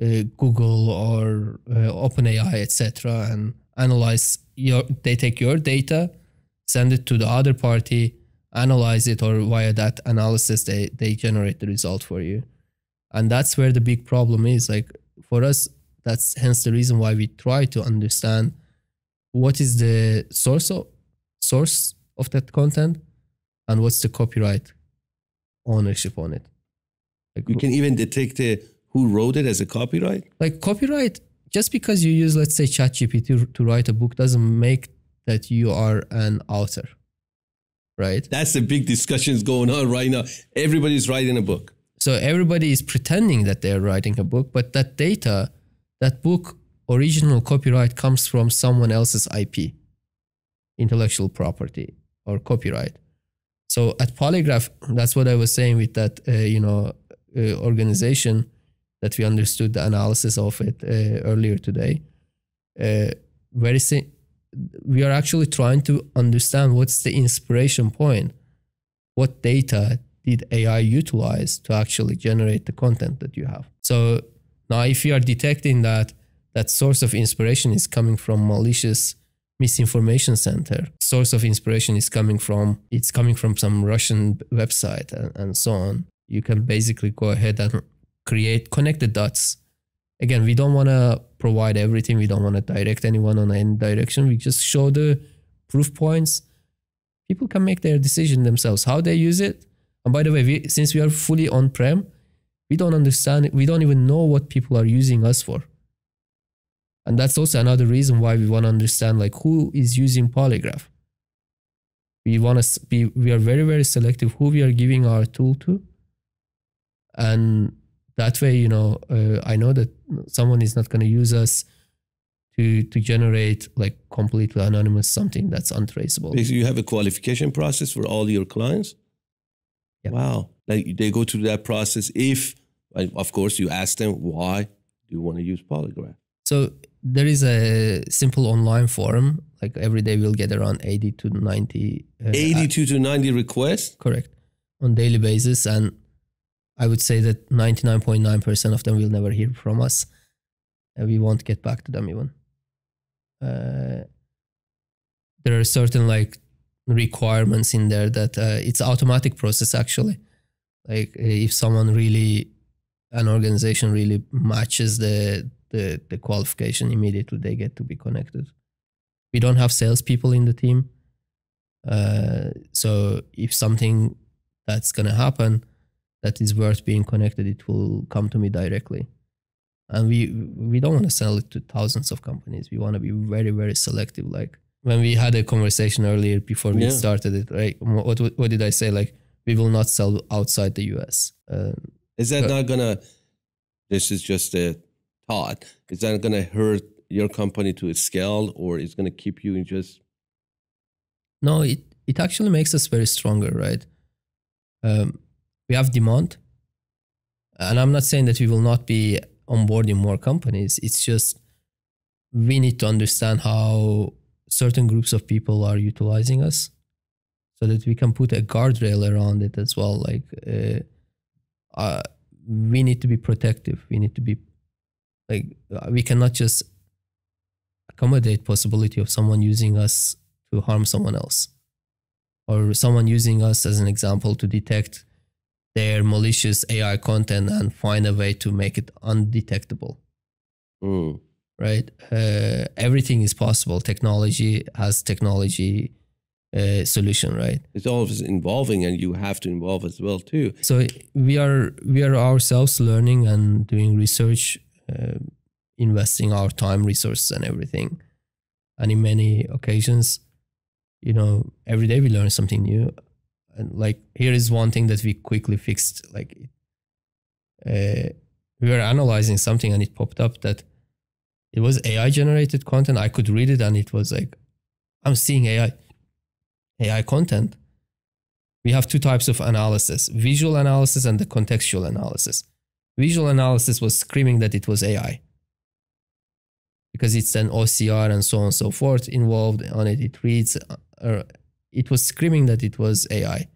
uh, Google or uh, OpenAI, et cetera, and analyze your. They take your data, send it to the other party, analyze it, or via that analysis, they they generate the result for you. And that's where the big problem is. Like for us, that's hence the reason why we try to understand. What is the source of, source of that content and what's the copyright ownership on it? Like, you can even detect uh, who wrote it as a copyright? Like copyright, just because you use, let's say, ChatGPT to, to write a book doesn't make that you are an author, right? That's the big discussions going on right now. Everybody's writing a book. So everybody is pretending that they're writing a book, but that data, that book, original copyright comes from someone else's I P, intellectual property or copyright. So at Polygraph, that's what I was saying with that, uh, you know, uh, organization that we understood the analysis of it uh, earlier today. Uh, very si we are actually trying to understand what's the inspiration point. What data did A I utilize to actually generate the content that you have? So now if you are detecting that, that source of inspiration is coming from malicious misinformation center. Source of inspiration is coming from, it's coming from some Russian website and, and so on. You can basically go ahead and create, connect the dots. Again, we don't want to provide everything. We don't want to direct anyone on any direction. We just show the proof points. People can make their decision themselves, how they use it. And by the way, we, since we are fully on-prem, we don't understand it. We don't even know what people are using us for. And that's also another reason why we want to understand like who is using Polygraph. We want to be, we are very, very selective who we are giving our tool to. And that way, you know, uh, I know that someone is not going to use us to, to generate like completely anonymous something that's untraceable. Basically, you have a qualification process for all your clients? Yeah. Wow. Like they go through that process if, of course, you ask them, why do you want to use Polygraph? So there is a simple online form. Like every day we'll get around eighty to ninety. Uh, eighty-two to ninety requests? Correct. On daily basis. And I would say that ninety-nine point nine percent of them will never hear from us. And we won't get back to them even. Uh, there are certain like requirements in there that uh, it's automatic process actually. Like if someone really, an organization really matches the The, the qualification, immediately they get to be connected. We don't have salespeople in the team. Uh, so if something that's going to happen that is worth being connected, it will come to me directly. And we, we don't want to sell it to thousands of companies. We want to be very, very selective. Like when we had a conversation earlier before we yeah. started it, right? What, what, what did I say? Like we will not sell outside the U S. Uh, is that not going to, this is just a, Todd, is that going to hurt your company to scale, or is going to keep you in just? No, it, it actually makes us very stronger, right? Um, we have demand, and I'm not saying that we will not be onboarding more companies. It's just we need to understand how certain groups of people are utilizing us so that we can put a guardrail around it as well. Like uh, uh, we need to be protective. We need to be Like we cannot just accommodate possibility of someone using us to harm someone else, or someone using us as an example to detect their malicious A I content and find a way to make it undetectable. Mm. Right? Uh, everything is possible. Technology has technology uh, solution, right? It's always involving, and you have to involve as well too. So we are we are ourselves learning and doing research. Uh, investing our time, resources and everything. And in many occasions, you know, every day we learn something new. And like, here is one thing that we quickly fixed. Like uh, we were analyzing something and it popped up that it was A I generated content. I could read it and it was like, I'm seeing A I, A I content. We have two types of analysis, visual analysis and the contextual analysis. Visual analysis was screaming that it was A I because it's an O C R and so on and so forth involved on it. It reads, or it was screaming that it was A I.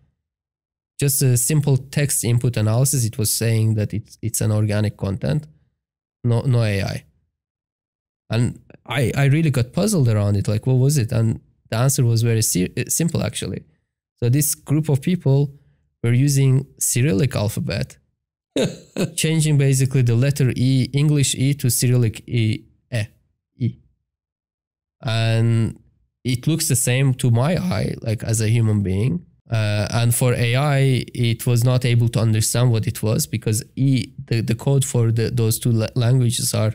Just a simple text input analysis, it was saying that it's, it's an organic content, no, no A I. And I, I really got puzzled around it. Like, what was it? And the answer was very si- simple actually. So this group of people were using Cyrillic alphabet. Changing basically the letter E, English E to Cyrillic E, E, E. And it looks the same to my eye, like as a human being. Uh, and for A I, it was not able to understand what it was because E, the, the code for the, those two languages are,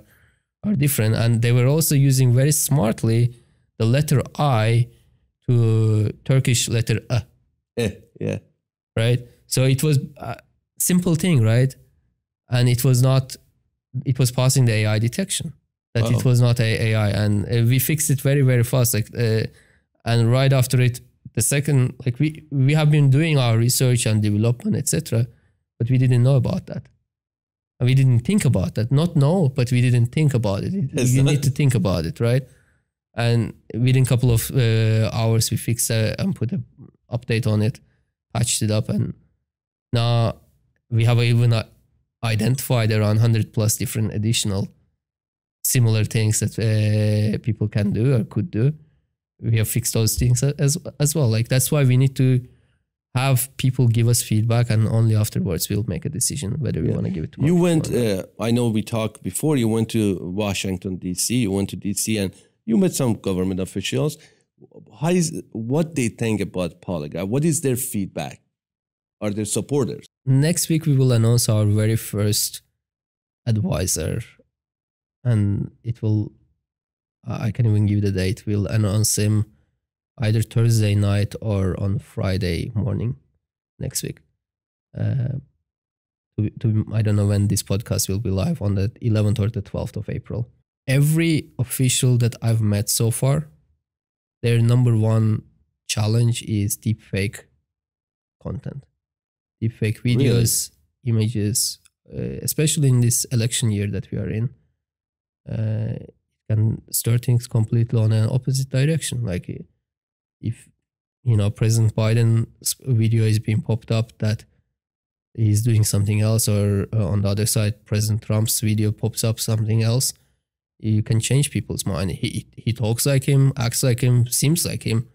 are different. And they were also using very smartly the letter I to Turkish letter A. Yeah, yeah. Right? So it was... Uh, simple thing, right? And it was not, it was passing the A I detection that oh. it was not A I. And uh, we fixed it very, very fast. Like, uh, and right after it, the second, like we, we have been doing our research and development, et cetera. But we didn't know about that. And we didn't think about that. Not know, but we didn't think about it. Yes. You need to think about it, right? And within a couple of uh, hours, we fixed it and put an update on it, patched it up. And now, we have even identified around one hundred plus different additional similar things that uh, people can do or could do. We have fixed those things as, as well. Like that's why we need to have people give us feedback, and only afterwards we'll make a decision whether we yeah. want to give it to them. You went, uh, I know we talked before, you went to Washington, D C, you went to D C and you met some government officials. How is, what they think about Polygraph? What is their feedback? Are there supporters? Next week, we will announce our very first advisor, and it will I can't even give the date. We'll announce him either Thursday night or on Friday morning next week. Uh, to, to, I don't know when this podcast will be live, on the eleventh or the twelfth of April. Every official that I've met so far, their number one challenge is deepfake content. Deepfake videos, really? Images, uh, especially in this election year that we are in. Uh, can stir things completely on an opposite direction. Like if, you know, President Biden's video is being popped up that he's doing something else, or uh, on the other side, President Trump's video pops up something else, you can change people's mind. He, he talks like him, acts like him, seems like him,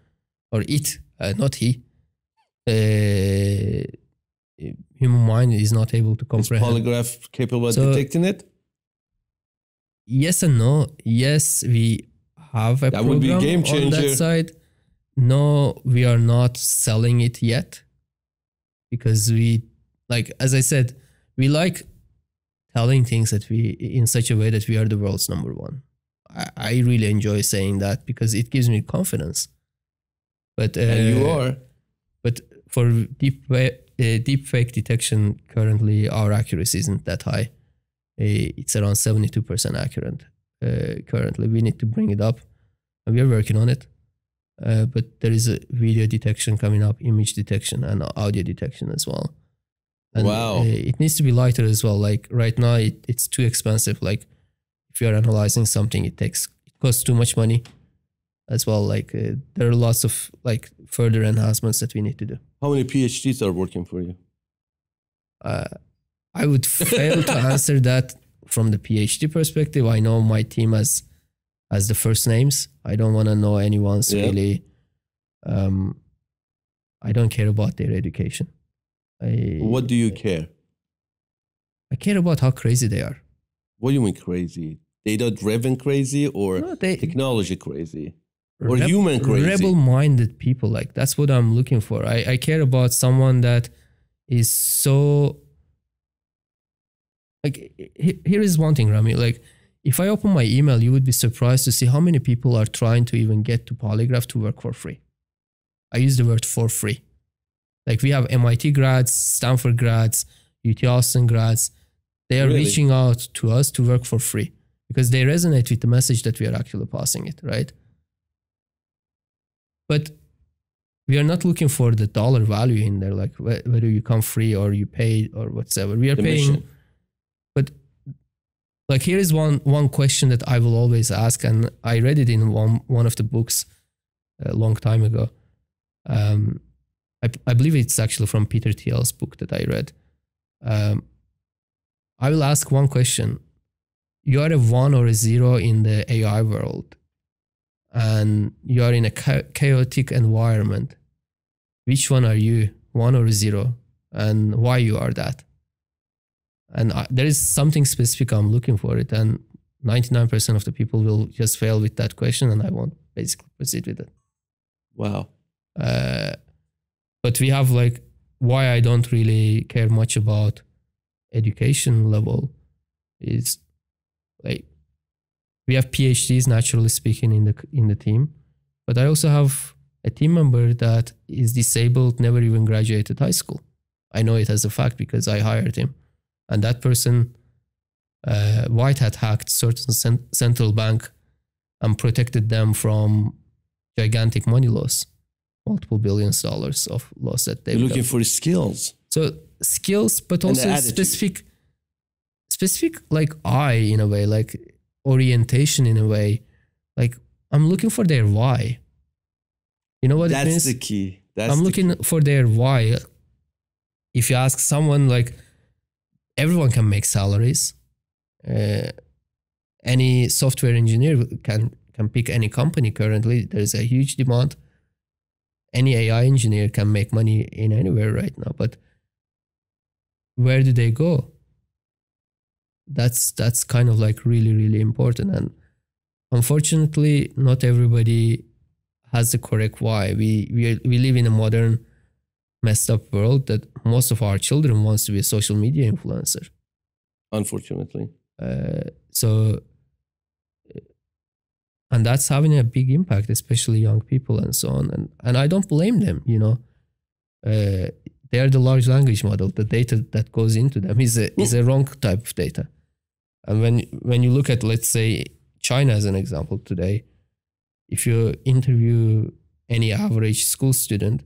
or it, uh, not he. Uh, human mind is not able to comprehend. Is Polygraph capable of so, detecting it? Yes and no. Yes, we have a that program would be a game changer on that side. No, we are not selling it yet, because we, like, as I said, we like telling things that we in such a way that we are the world's number one. I, I really enjoy saying that because it gives me confidence. But uh, and you are. But for deep uh, deep fake detection, currently our accuracy isn't that high. It's around seventy-two percent accurate uh, currently. We need to bring it up, and we are working on it. Uh, but there is a video detection coming up, image detection, and audio detection as well. And, wow! Uh, it needs to be lighter as well. Like right now, it, it's too expensive. Like if you are analyzing something, it takes it costs too much money, as well. Like uh, there are lots of like further enhancements that we need to do. How many PhDs are working for you? Uh. I would fail to answer that from the PhD perspective. I know my team as as the first names. I don't want to know anyone's yeah. really. Um, I don't care about their education. I, what do you I, care? I care about how crazy they are. What do you mean crazy? Data-driven crazy or no, they, technology crazy? Or reb, human crazy? Rebel-minded people. Like, that's what I'm looking for. I, I care about someone that is so... Like, here is one thing, Rami. Like, if I open my email, you would be surprised to see how many people are trying to even get to Polygraph to work for free. I use the word for free. Like, we have M I T grads, Stanford grads, U T Austin grads. They are really? reaching out to us to work for free because they resonate with the message that we are actually passing it, right? But we are not looking for the dollar value in there, like whether you come free or you pay or whatever. We are the paying... Mission. But like, here is one one question that I will always ask, and I read it in one one of the books a long time ago. Um, I, I believe it's actually from Peter Thiel's book that I read. Um, I will ask one question. You are a one or a zero in the A I world, and you are in a chaotic environment. Which one are you, one or a zero, and why you are that? And I, there is something specific I'm looking for it, and ninety-nine percent of the people will just fail with that question, and I won't basically proceed with it. Wow. Uh, but we have like why I don't really care much about education level is like we have PhDs naturally speaking in the in the team, but I also have a team member that is disabled, never even graduated high school. I know it as a fact because I hired him. And that person, uh, White Hat hacked certain cent central bank and protected them from gigantic money loss, multiple billions of dollars of loss that they were looking for skills. So skills, but also specific, specific like I in a way, like orientation in a way, like I'm looking for their why. You know what it means? That's the key. That's I'm looking for their why. If you ask someone like, everyone can make salaries. Uh, any software engineer can, can pick any company currently. There is a huge demand. Any A I engineer can make money in anywhere right now. But where do they go? That's, that's kind of like really, really important. And unfortunately, not everybody has the correct why. We, we, we live in a modern messed up world that most of our children wants to be a social media influencer. Unfortunately. Uh, so And that's having a big impact, especially young people and so on. And, and I don't blame them, you know. Uh, they are the large language model. The data that goes into them is a, is a wrong type of data. And when, when you look at, let's say, China as an example today, if you interview any average school student,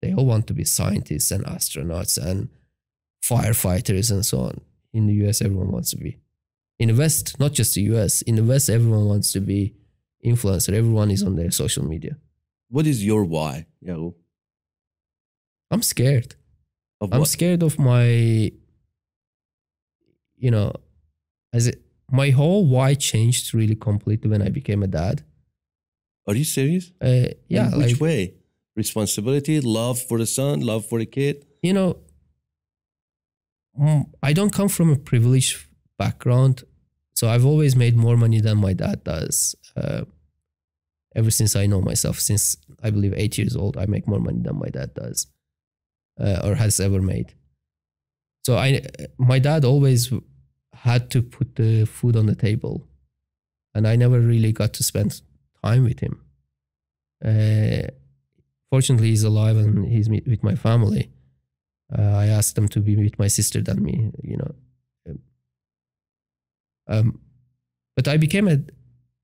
they all want to be scientists and astronauts and firefighters and so on. In the U S, everyone wants to be. In the West, not just the U S, in the West, everyone wants to be influencer. Everyone is on their social media. What is your why, Yagub? I'm scared. Of what? I'm scared of my, you know, as it, my whole why changed really completely when I became a dad. Are you serious? Uh, yeah. In which like, way? Responsibility, love for the son, love for the kid? You know, I don't come from a privileged background. So I've always made more money than my dad does. Uh, ever since I know myself, since I believe eight years old, I make more money than my dad does uh, or has ever made. So I, my dad always had to put the food on the table, and I never really got to spend time with him. Uh, fortunately, he's alive and he's with my family. Uh, I asked them to be with my sister than me, you know. Um, but I became a,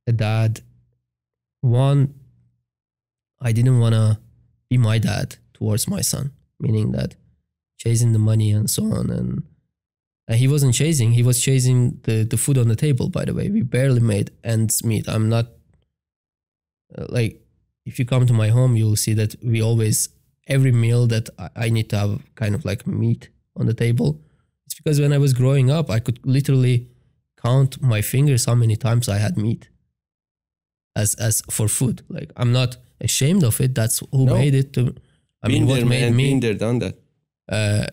a dad. One, I didn't want to be my dad towards my son, meaning that chasing the money and so on. And, and he wasn't chasing, he was chasing the, the food on the table, by the way. We barely made ends meet. I'm not, like, if you come to my home, you'll see that we always, every meal that I, I need to have kind of like meat on the table. It's because when I was growing up, I could literally count my fingers how many times I had meat as as for food. Like, I'm not ashamed of it. That's who no. made it to, I been mean, there, what made man, me. Been there, done that. Uh,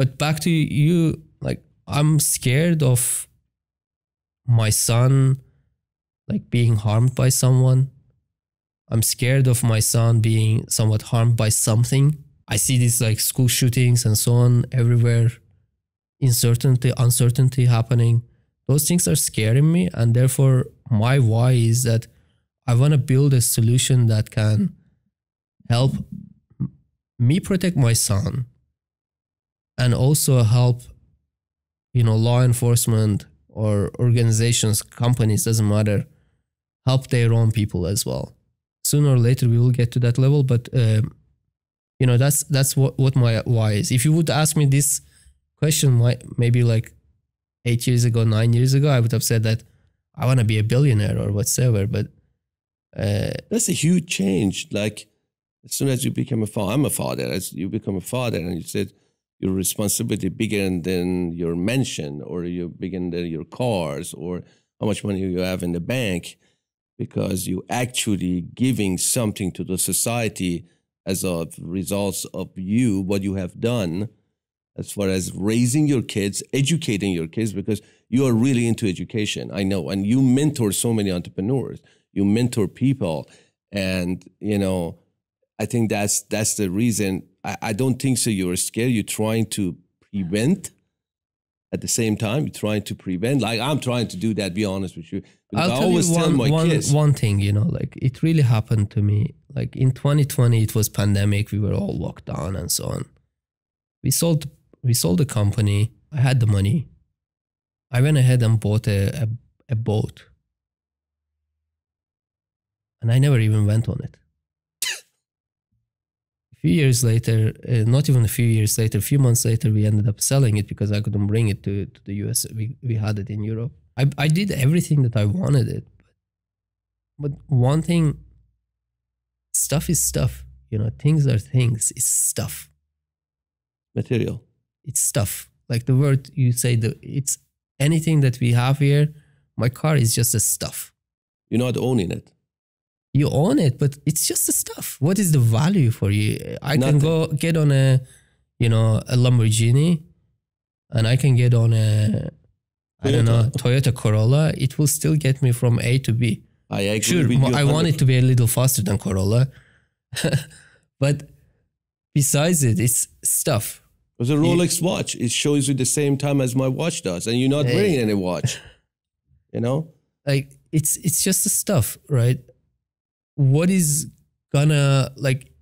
but back to you, like, I'm scared of my son, like, being harmed by someone. I'm scared of my son being somewhat harmed by something. I see these, like, school shootings and so on everywhere. Uncertainty, uncertainty happening. Those things are scaring me, and therefore my why is that I want to build a solution that can help me protect my son and also help, you know, law enforcement or organizations, companies, doesn't matter, help their own people as well. Sooner or later, we will get to that level, but, um, you know, that's that's what, what my why is. If you would ask me this question, maybe like, eight years ago, nine years ago, I would have said that I want to be a billionaire or whatsoever. But uh, that's a huge change. Like, as soon as you become a father, I'm a father. As you become a father, and you said your responsibility bigger than your mansion, or you bigger than your cars, or how much money you have in the bank, because you actually giving something to the society as a result of you what you have done. As far as raising your kids, educating your kids, because you are really into education, I know. And you mentor so many entrepreneurs. You mentor people. And, you know, I think that's that's the reason. I, I don't think so you're scared. You're trying to prevent. At the same time, you're trying to prevent. Like, I'm trying to do that, be honest with you. Because I'll tell I always you one, tell my one, kids. One thing, you know, like, it really happened to me. Like, in twenty twenty, it was pandemic. We were all locked down and so on. We sold... We sold the company. I had the money. I went ahead and bought a, a, a boat. And I never even went on it. A few years later, uh, not even a few years later, a few months later, we ended up selling it because I couldn't bring it to, to the U S. We, we had it in Europe. I, I did everything that I wanted it. But, but one thing, stuff is stuff. You know, things are things. It's stuff. Material. It's stuff. Like the word you say, the, it's anything that we have here. My car is just a stuff. You're not owning it. You own it, but it's just a stuff. What is the value for you? I Nothing. Can go get on a, you know, a Lamborghini, and I can get on a, I Toyota. Don't know, Toyota Corolla. It will still get me from A to B. I agree sure, with you I want it to be a little faster than Corolla. But besides it, it's stuff. It's a Rolex watch. It shows you the same time as my watch does, and you're not wearing any watch. You know? Like, it's it's just the stuff, right? What is gonna, like,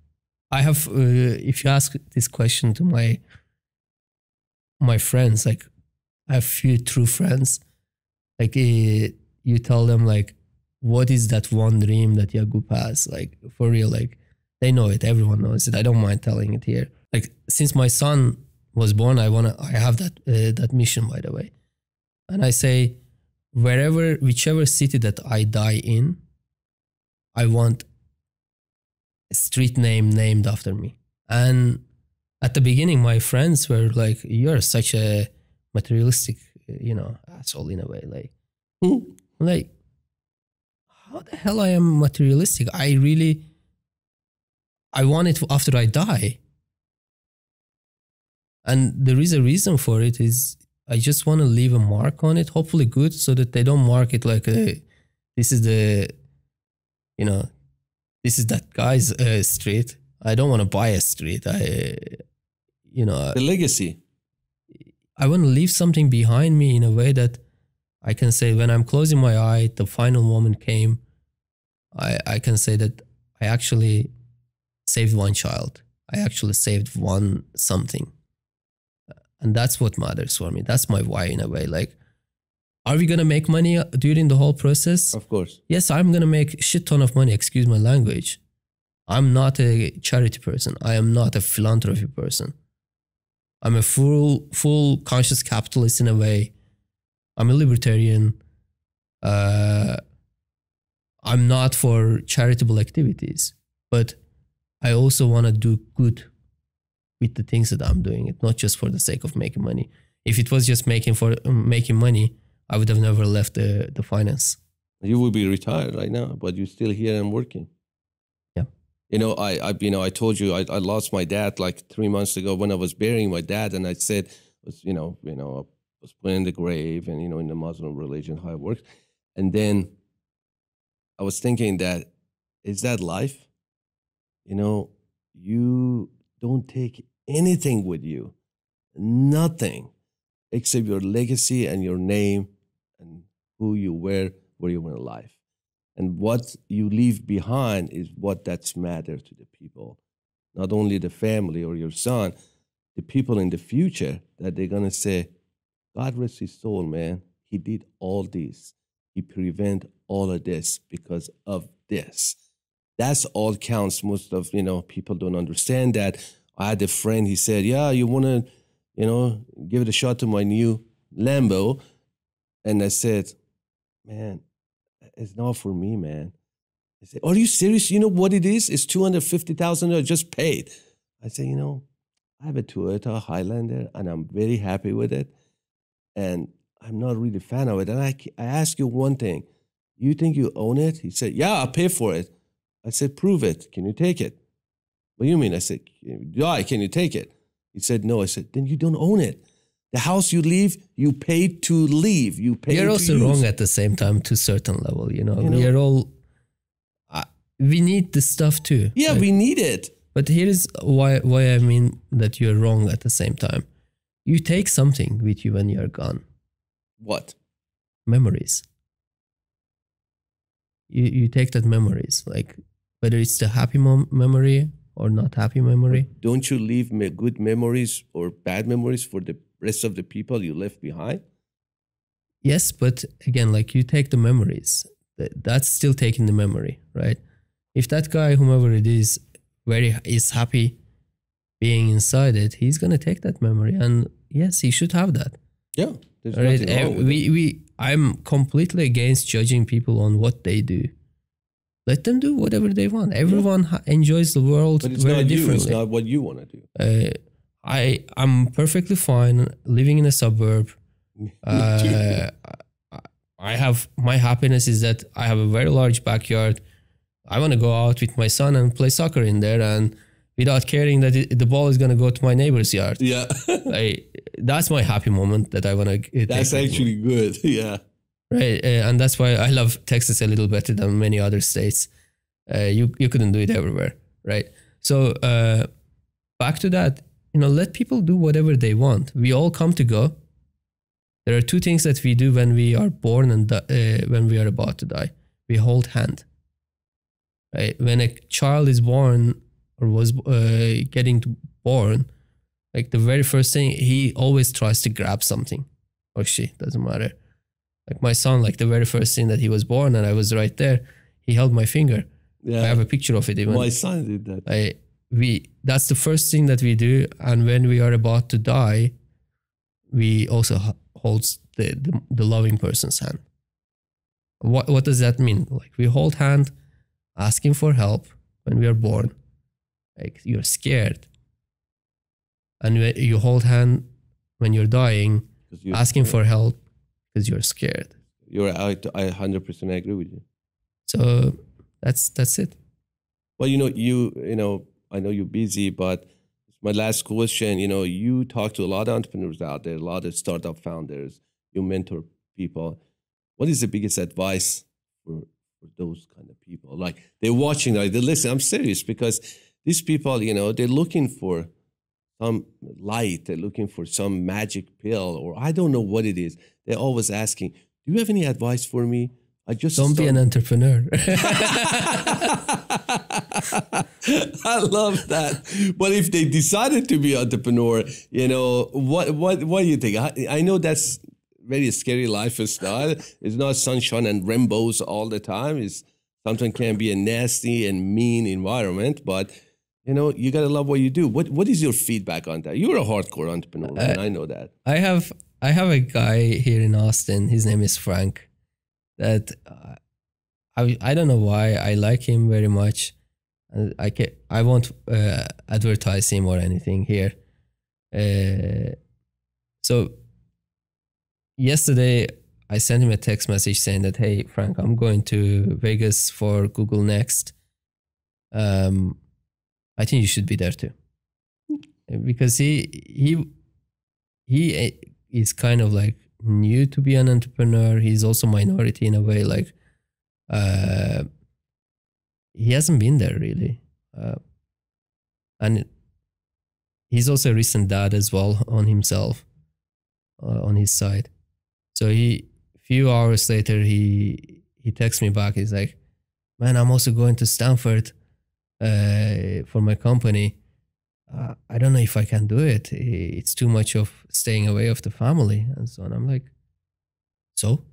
I have, uh, if you ask this question to my, my friends, like, I have few true friends, like, uh, you tell them, like, what is that one dream that Yagub has? Like, for real, like, they know it, everyone knows it, I don't mind telling it here. Like, since my son was born, I wanna, I have that, uh, that mission, by the way. And I say, wherever, whichever city that I die in, I want a street name named after me. And at the beginning, my friends were like, you're such a materialistic, you know, asshole in a way. Like, mm. like, how the hell I am materialistic? I really, I want it after I die. And there is a reason for it, is I just want to leave a mark on it, hopefully good, so that they don't mark it like, a, this is the, you know, this is that guy's uh, street. I don't want to buy a street. I, you know. The legacy. I want to leave something behind me in a way that I can say, when I'm closing my eye, the final moment came. I, I can say that I actually saved one child. I actually saved one something. And that's what matters for me. That's my why in a way. Like, are we going to make money during the whole process? Of course. Yes, I'm going to make a shit ton of money. Excuse my language. I'm not a charity person. I am not a philanthropy person. I'm a full, full conscious capitalist in a way. I'm a libertarian. Uh, I'm not for charitable activities. But I also want to do good with the things that I'm doing. It's not just for the sake of making money. If it was just making, for, making money, I would have never left the, the finance. You would be retired right now, but you're still here and working. Yeah. You know, I, I you know, I told you I, I lost my dad like three months ago when I was burying my dad, and I said, you know, you know, I was put in the grave, and you know, in the Muslim religion, how it works. And then I was thinking that, is that life? You know, you don't take anything with you, nothing, except your legacy and your name and who you were, where you were in life. And what you leave behind is what that's matter to the people. Not only the family or your son, the people in the future that they're going to say, God rest his soul, man. He did all this. He prevent all of this because of this. That's all counts. Most of, you know, people don't understand that. I had a friend, he said, yeah, you want to, you know, give it a shot to my new Lambo. And I said, man, it's not for me, man. I said, are you serious? You know what it is? It's two hundred fifty thousand dollars just paid. I said, you know, I have a Toyota Highlander and I'm very happy with it. And I'm not really a fan of it. And I, I asked you one thing. You think you own it? He said, yeah, I'll pay for it. I said, prove it. Can you take it? What do you mean? I said, why? Can you take it? He said, no. I said, then you don't own it. The house you leave, you paid to leave. You paid. You're also wrong at the same time to a certain level. You know, you know? We're all, uh, we need this stuff too. Yeah, like, we need it. But here is why, why I mean that you're wrong at the same time. You take something with you when you're gone. What? Memories. You, you take that memories, like whether it's the happy mom memory or not happy memory. Don't you leave me good memories or bad memories for the rest of the people you left behind? Yes, but again, like you take the memories. That's still taking the memory, right? If that guy, whomever it is, very is happy being inside it, he's gonna take that memory, and yes, he should have that. Yeah, there's right? nothing wrong with we, we I'm completely against judging people on what they do. Let them do whatever they want. Everyone yeah. enjoys the world but it's very not differently. You, it's not what you want to do. Uh, I, I'm perfectly fine living in a suburb. Uh, I have, my happiness is that I have a very large backyard. I want to go out with my son and play soccer in there, and without caring that it, the ball is going to go to my neighbor's yard. Yeah. I, that's my happy moment that I want to. That's actually good. Yeah. Right. Uh, and that's why I love Texas a little better than many other states. Uh, you, you couldn't do it everywhere. Right. So uh, back to that, you know, let people do whatever they want. We all come to go. There are two things that we do when we are born and uh, when we are about to die. We hold hand. Right? When a child is born or was uh, getting born, like the very first thing, he always tries to grab something. Or she, doesn't matter. Like my son, like the very first thing that he was born and I was right there, he held my finger. Yeah. I have a picture of it even. My son did that. I, we, that's the first thing that we do. And when we are about to die, we also hold the, the, the loving person's hand. What, what does that mean? Like we hold hand, asking for help when we are born. Like you're scared. And when you hold hand when you're dying, you're asking scared. for help because you're scared. You're, I, I one hundred percent agree with you. So that's that's it. Well, you know, you you know, I know you're busy, but my last question, you know, you talk to a lot of entrepreneurs out there, a lot of startup founders, you mentor people. What is the biggest advice for, for those kind of people? Like they're watching, like they're listening. I'm serious because these people, you know, they're looking for some light, they're looking for some magic pill, or I don't know what it is. They're always asking, do you have any advice for me? I just don't be an entrepreneur. I love that. But if they decided to be an entrepreneur, you know, what what what do you think? I, I know that's very scary lifestyle. It's not sunshine and rainbows all the time. It's something can be a nasty and mean environment, but you know, you gotta love what you do. What what is your feedback on that? You're a hardcore entrepreneur, uh, and I know that. I have I have a guy here in Austin, his name is Frank. That uh, I I don't know why I like him very much. I can I won't uh, advertise him or anything here. Uh, so yesterday I sent him a text message saying that, hey Frank, I'm going to Vegas for Google Next. Um, I think you should be there too, because he he he is kind of like new to be an entrepreneur. He's also minority in a way, like uh he hasn't been there really, uh, and he's also a recent dad as well on himself, uh, on his side. So he few hours later he he texts me back. He's like, man, I'm also going to Stanford uh for my company. Uh, I don't know if I can do it. It's too much of staying away of the family and so on. I'm like, so?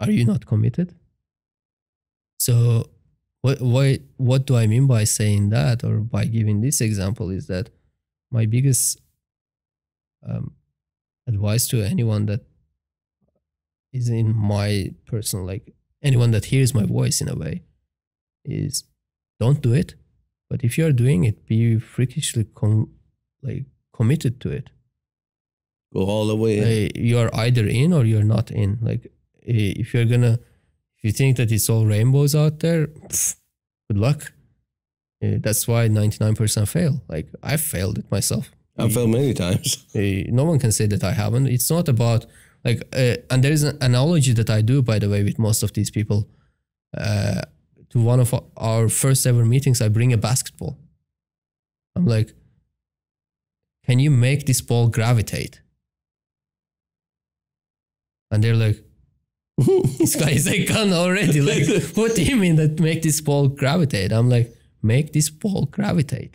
Are you not committed? So what, why, what do I mean by saying that, or by giving this example, is that my biggest um, advice to anyone that is in my personal, like anyone that hears my voice in a way, is don't do it. But if you are doing it, be freakishly com like committed to it. Go all the way. Uh, you are either in or you're not in. Like if you're gonna, if you think that it's all rainbows out there, pff, good luck. Uh, that's why ninety-nine percent fail. Like I failed it myself. I failed many times. Uh, no one can say that I haven't. It's not about like, uh, and there is an analogy that I do, by the way, with most of these people. Uh, To one of our first ever meetings, I bring a basketball. I'm like, can you make this ball gravitate? And they're like, this guy is a gun already. Like, what do you mean that make this ball gravitate? I'm like, make this ball gravitate.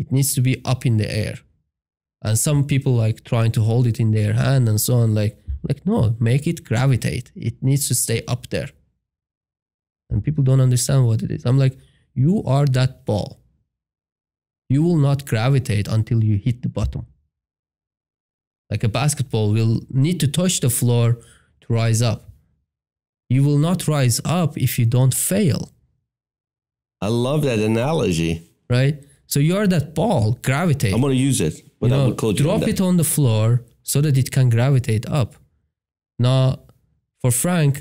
It needs to be up in the air. And some people like trying to hold it in their hand and so on. Like, like no, make it gravitate. It needs to stay up there. And people don't understand what it is. I'm like, you are that ball. You will not gravitate until you hit the bottom. Like a basketball will need to touch the floor to rise up. You will not rise up if you don't fail. I love that analogy. Right? So you are that ball, gravitate. I'm going to use it. But you know, drop it on the floor so that it can gravitate up. Now, for Frank,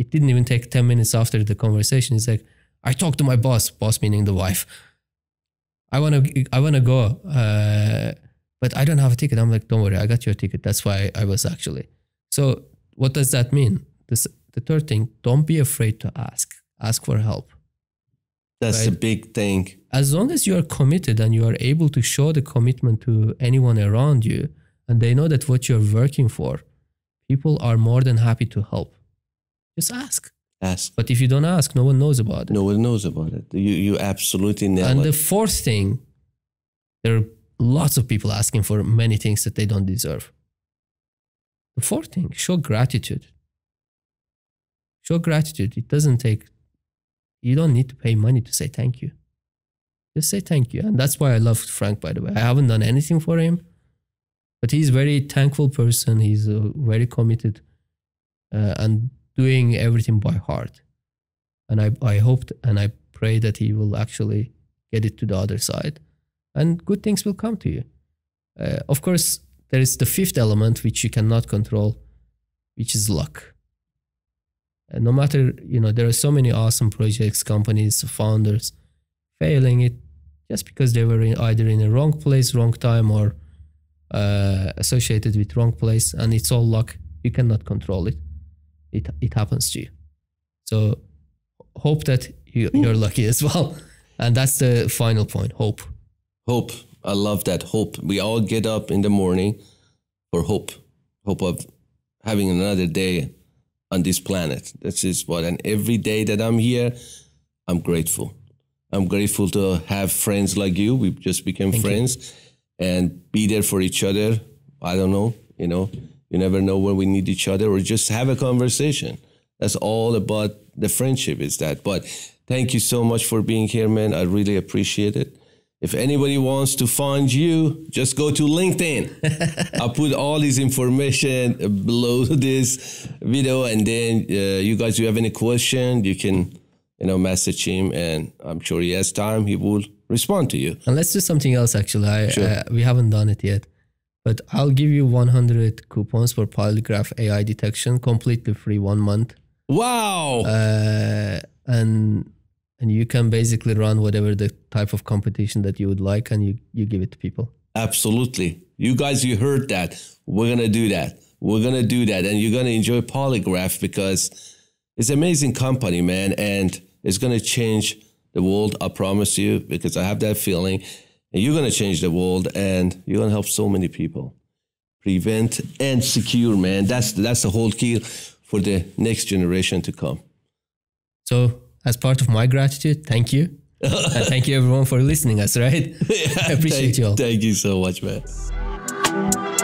it didn't even take ten minutes after the conversation. It's like, I talked to my boss, boss meaning the wife. I want to I wanna go, uh, but I don't have a ticket. I'm like, don't worry, I got your ticket. That's why I was actually. So what does that mean? This, the third thing, don't be afraid to ask. Ask for help. That's right? The big thing. As long as you are committed and you are able to show the commitment to anyone around you, and they know that what you're working for, people are more than happy to help. Just ask. Ask. But if you don't ask, no one knows about it. No one knows about it. You, you absolutely know. And it. The fourth thing, there are lots of people asking for many things that they don't deserve. The fourth thing, show gratitude. Show gratitude. It doesn't take, you don't need to pay money to say thank you. Just say thank you. And that's why I love Frank, by the way. I haven't done anything for him, but he's a very thankful person. He's uh, very committed uh, and doing everything by heart. And I, I hoped and I pray that he will actually get it to the other side. And good things will come to you. Uh, of course, there is the fifth element, which you cannot control, which is luck. And no matter, you know, there are so many awesome projects, companies, founders failing it just because they were in, either in the wrong place, wrong time, or uh, associated with wrong place. And it's all luck. You cannot control it. It, it happens to you. So hope that you, you're lucky as well. And that's the final point, hope. Hope. I love that, hope. We all get up in the morning for hope. Hope of having another day on this planet. This is what, and every day that I'm here, I'm grateful. I'm grateful to have friends like you. We just became Thank friends you. And be there for each other. I don't know, you know, you never know when we need each other, or just have a conversation. That's all about the friendship is that. But thank you so much for being here, man. I really appreciate it. If anybody wants to find you, just go to LinkedIn. I'll put all this information below this video. And then uh, you guys, you have any question, you can, you know, message him, and I'm sure he has time. He will respond to you. And let's do something else. Actually, I, sure. uh, we haven't done it yet, but I'll give you one hundred coupons for Polygraph A I detection, completely free, one month. Wow. Uh, and And you can basically run whatever the type of competition that you would like, and you, you give it to people. Absolutely. You guys, you heard that. We're going to do that. We're going to do that. And you're going to enjoy Polygraph, because it's an amazing company, man. And it's going to change the world. I promise you, because I have that feeling. And you're going to change the world, and you're going to help so many people. Prevent and secure, man. That's, that's the whole key for the next generation to come. So, as part of my gratitude, thank you. And thank you everyone for listening us, right? Yeah, I appreciate thank, you all. Thank you so much, man.